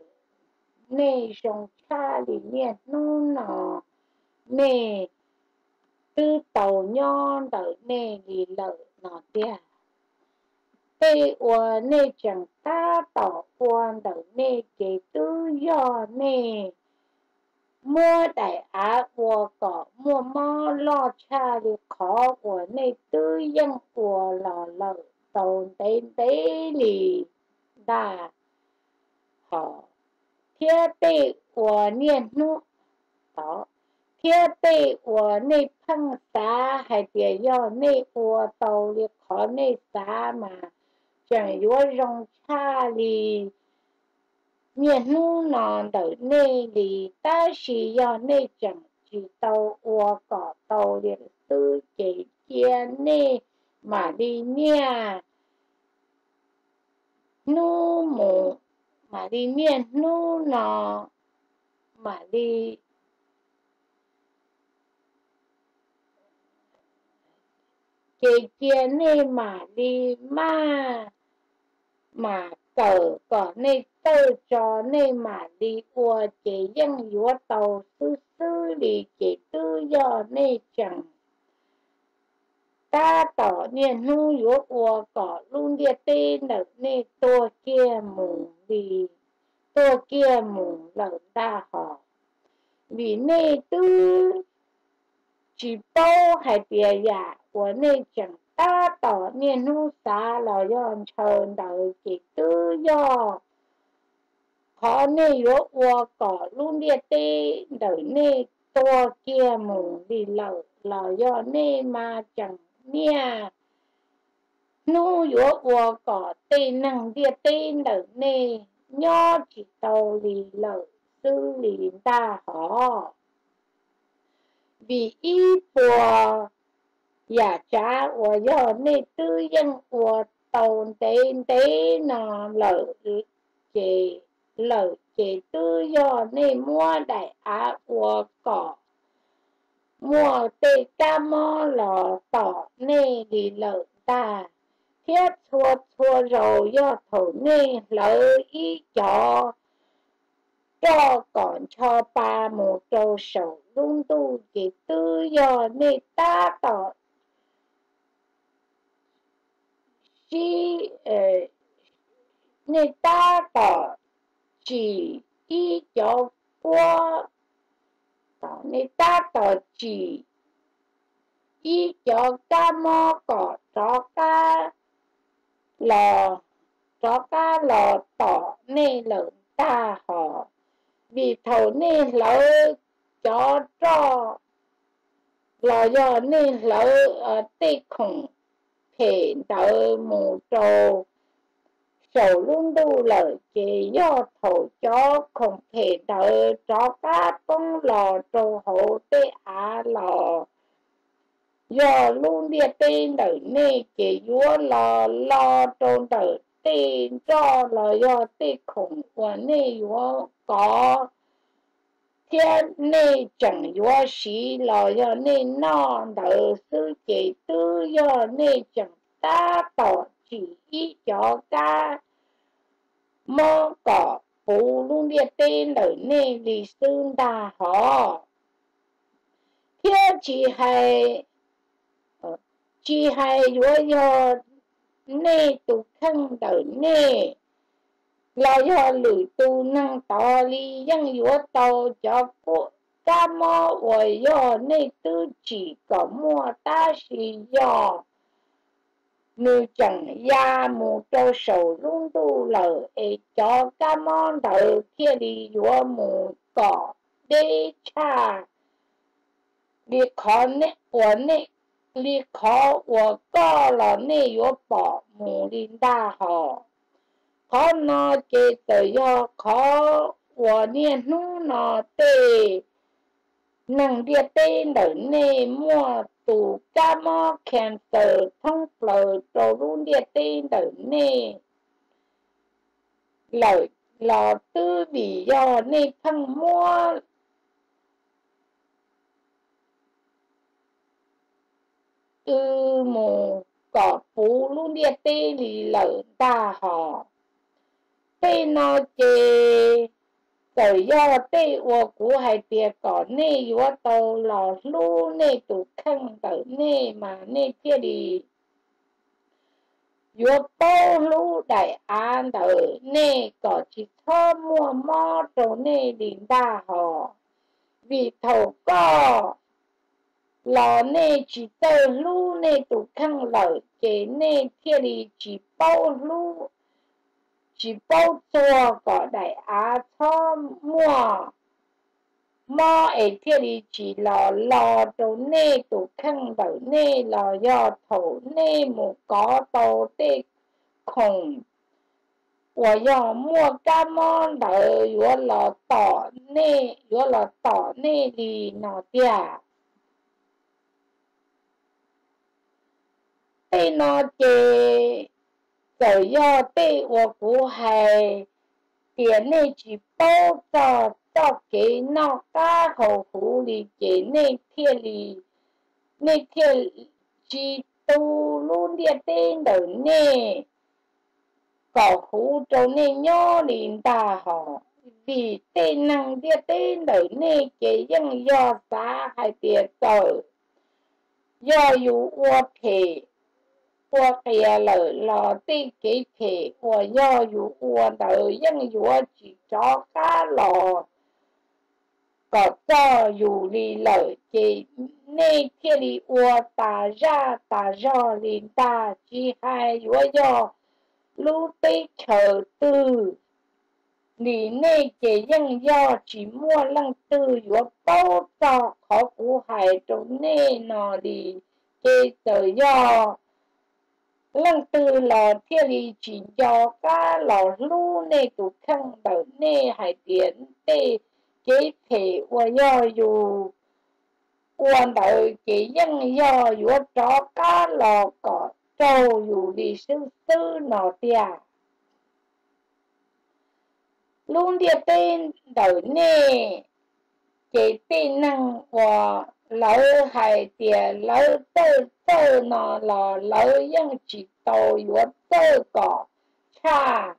nê dòng cha lì nghe nu nọ nê tư tàu nho đỡ nê lì lợ nó tìa tê ua nê chẳng ta tỏ ua đỡ nê chế tư do nê mua đại á ua cỏ mua mò lo cha lì khó của nê tư dân ua lò lợ tồn tên tế lì đà họ thiết tê ua niên nụ đó thế tê ua nê phăng xá hay tìa do nê ua tàu liệt khó nê xá mà chẳng dúa rong cha lì nhiệt nụ nọ đỡ nê lì ta xì do nê chẳng chỉ tàu ua cỏ tàu liệt tư chế chia nê mà đi nha nụ mù mà đi nhiệt nụ nọ mà đi chế chia nê mà đi mà cờ cỏ nê tơ cho nê mà đi của chế dân dúa tàu sư sư đi chế tư do nê chẳng ta tỏ niên hư dúa của cỏ luôn địa tên đợt nê tô kia mù vì tô kia mù lợn ta họ vì nê tư chỉ bao hay tìa giả của nê chẳng ta tỏ niên hú xa lò dòn tròn đợi chỉ tư do khó nê yếu ua cỏ luôn địa tê đợi nê to kia mù đi lợ lò do nê mà chẳng nha. Nú yếu ua có tên nâng địa tên nở nê, nhó chỉ tàu lì lở sư lì ta hó. Vì y bùa, giả trả ua dò nê tư dân ua tàu tên tên nọ lở chế tư dò nê mua đại á ua có. Mùa tê ca mò lò tỏ nê lì lở ta. Thiết thua thua rồi do thổ nê lợi ý cho còn cho ba một trâu sầu lung tu chỉ tư do nê ta tỏ nê ta tỏ chỉ ý cho qua tỏ nê ta tỏ chỉ ý cho ca mò cỏ cho ca lò chó cá lò tỏ nê lợn ta họ vì thầu nê lỡ chó cho lò do nê lỡ ở tê khủng thể đỡ mù trâu sầu luôn đu lỡ chế do thầu chó khủng thể đỡ chó cá bông lò trâu hổ tê á lò do luôn địa tên đỡ nê chế dúa lò lò trôn đỡ tên cho lò do tê khủng của nê dúa có thiết nê chẳng dúa xí lò do nê nọ đỡ sư chế tư do nê chẳng ta tỏ chỉ ý cho ca mơ cỏ phú luôn địa tên đỡ nê lì xương đà hò thiết chỉ hay chi hai dối do nê tụ thân đỡ nê là do lưỡi tu năng tỏ ly dân dối tàu cho cô ca mô và do nê tư chỉ có mua ta xì do nữ chẳng gia mù trâu sầu rung tu lỡ ế cho ca mô đỡ kia đi dối mù cỏ đê cha việc khó nê của nê lý khó ua có là nê yếu bỏ mù linh đa hò. Khó nó chế tờ do khó ua nê nú nó tê. Nâng địa tên đỡ nê mua tù ca mò kèm tờ thông phở trô rung địa tên đỡ nê. Lợi lò tư vì do nê thăng mua ư mù cỏ phú luôn địa tê lì lở ta hò tê nó chê cờ do tê ua cú hai tìa cỏ nê dúa tàu lò lú nê tù khăn tở nê mà nê kia đi dúa bó lú đại án tở nê cỏ chỉ thơ mua mò trâu nê đình ta hò vì thầu cỏ lò nê chỉ tơ lú nê tụ khăn lở chế nê kia đi chỉ bao lú chỉ bao tua có đại á cho mua mò ấy kia đi chỉ lò lò trâu nê tụ khăn lở nê lò do thổ nê mù có tàu tê khủng của do mua ca mò lở yếu lò tỏ nê đi nó tìa tê nó chê sở do tê ua cú hài tiền nê chỉ bố cho kế nó ca khẩu phú lì chế nê thiê chỉ tu luôn địa tên đỡ nê cỏ phú trâu nê nhó lìn ta hò vì tê năng địa tên đỡ nê chế dân do xa hai tiền sở do dù ua thể ua kìa lỡ lò tê kế thể ua do dù ua đỡ dân dù chỉ cho cá lò có cho dù lì lỡ chế nê kia lì ua tà ra tà do lì ta chi hai dù do lũ tê chờ tư lì nê chế dân do chỉ mua lăng tư dù bao cho khó cú hài trốn nê nò đi thì tự do lần từ lò thiê lì chỉ do cá lò lu nê tụ khăn đỡ nê hải tiến tê chế thể ua do dù quan đợi chỉ dân do dù chó cá lò cỏ trâu dù đi sư sư nọ tìa luôn địa tên đỡ nê chế tê năng của lỡ hải tìa lỡ tư tư nó lò lỡ dân chỉ tàu dù tư cỏ cha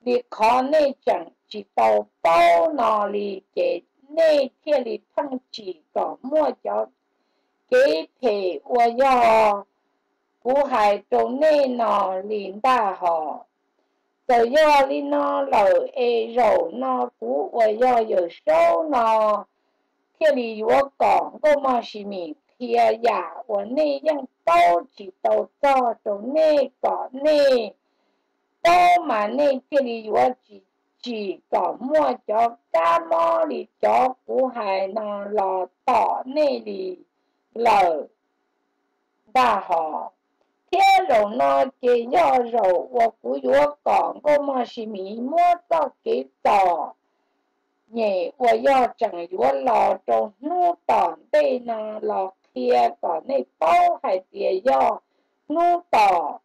việc khó nê chẳng chỉ tàu bao nó lì chế nê thiê lì thăng chỉ có mua cho kế thể ua do của hải trốn nê nó lì đa họ tự do lì nó lỡ ê rổ nó của ua do dở sâu nó thiê lì ua cỏng cô mò xì mì thiê giả ua nê dân tàu chỉ tàu cho trốn nê có nê tàu mà nê thiê lì ua chỉ có mua cho cá mò lì cho cú hải nó lò tỏ nê lì lờ và họ thế rồi nó chỉ do rồi và cú vua còn có mà xì mì mua cho cái tỏ nhẹ và do chẳng vua lò trong nu tỏ tê nó lò kia có nê bao hải tía do nu tỏ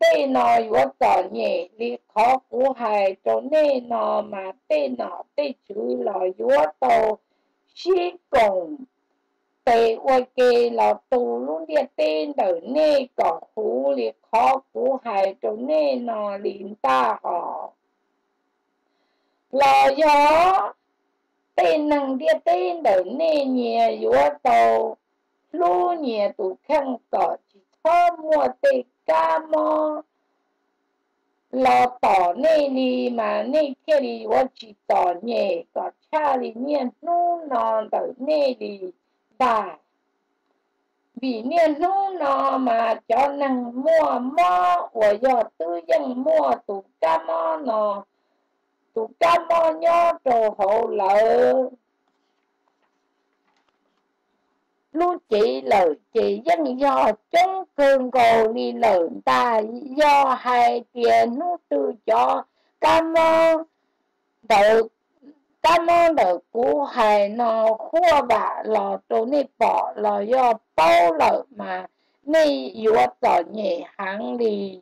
tê nó vua tỏ nhẹ lì khó cú hải cho nê nó mà tê nó tê chữ lò vua tàu xí cùng tê ua kê lò tù luôn địa tên đỡ nê cỏ hú lì khó cú hải cho nê nó lính ta họ lò gió tên năng địa tên đỡ nê nhẹ vua tàu lu nhẹ tù khăn cỏ chỉ thơ mua tê ca mò lò tỏ nê lì mà nê thiê lì vô chỉ tỏ nhẹ có cha lì nhiên nu nó đỡ nê lì bà vì nhiên nu nó mà cho năng mua mò của do tư dân mua tụ ca mò nó tụ ca mò nhó trồ hậu lợ luôn chỉ lời chỉ dân do chống cương cầu đi lợn ta do hai tiền nút tư cho cam mơ đợi của hai nó khua bạ lò trốn đi bỏ lò do bao lợn mà ni vừa tỏ nhẹ hàng đi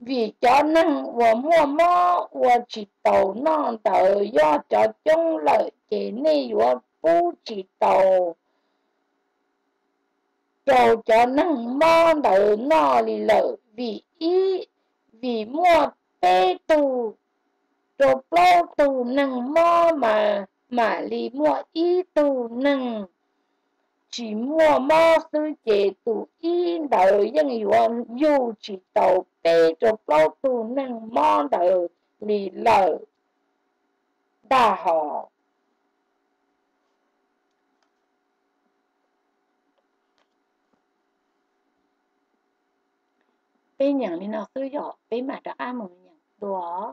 vì cho năng và mua mò và chỉ tàu non tờ do cho chung lợi chế này và phú chỉ tàu rồi cho năng mò tờ no lì lợi vì ý vì mua tê tù rồi bao tù năng mò mà lì mua ý tù năng chỉ mua mò sư chế tù ý đời dân dù chỉ tàu bê cho bao tù năng mò đời lì lờ đà họ bê nhận đi nó sư dọ bê mà đã ăn một nhận đùa.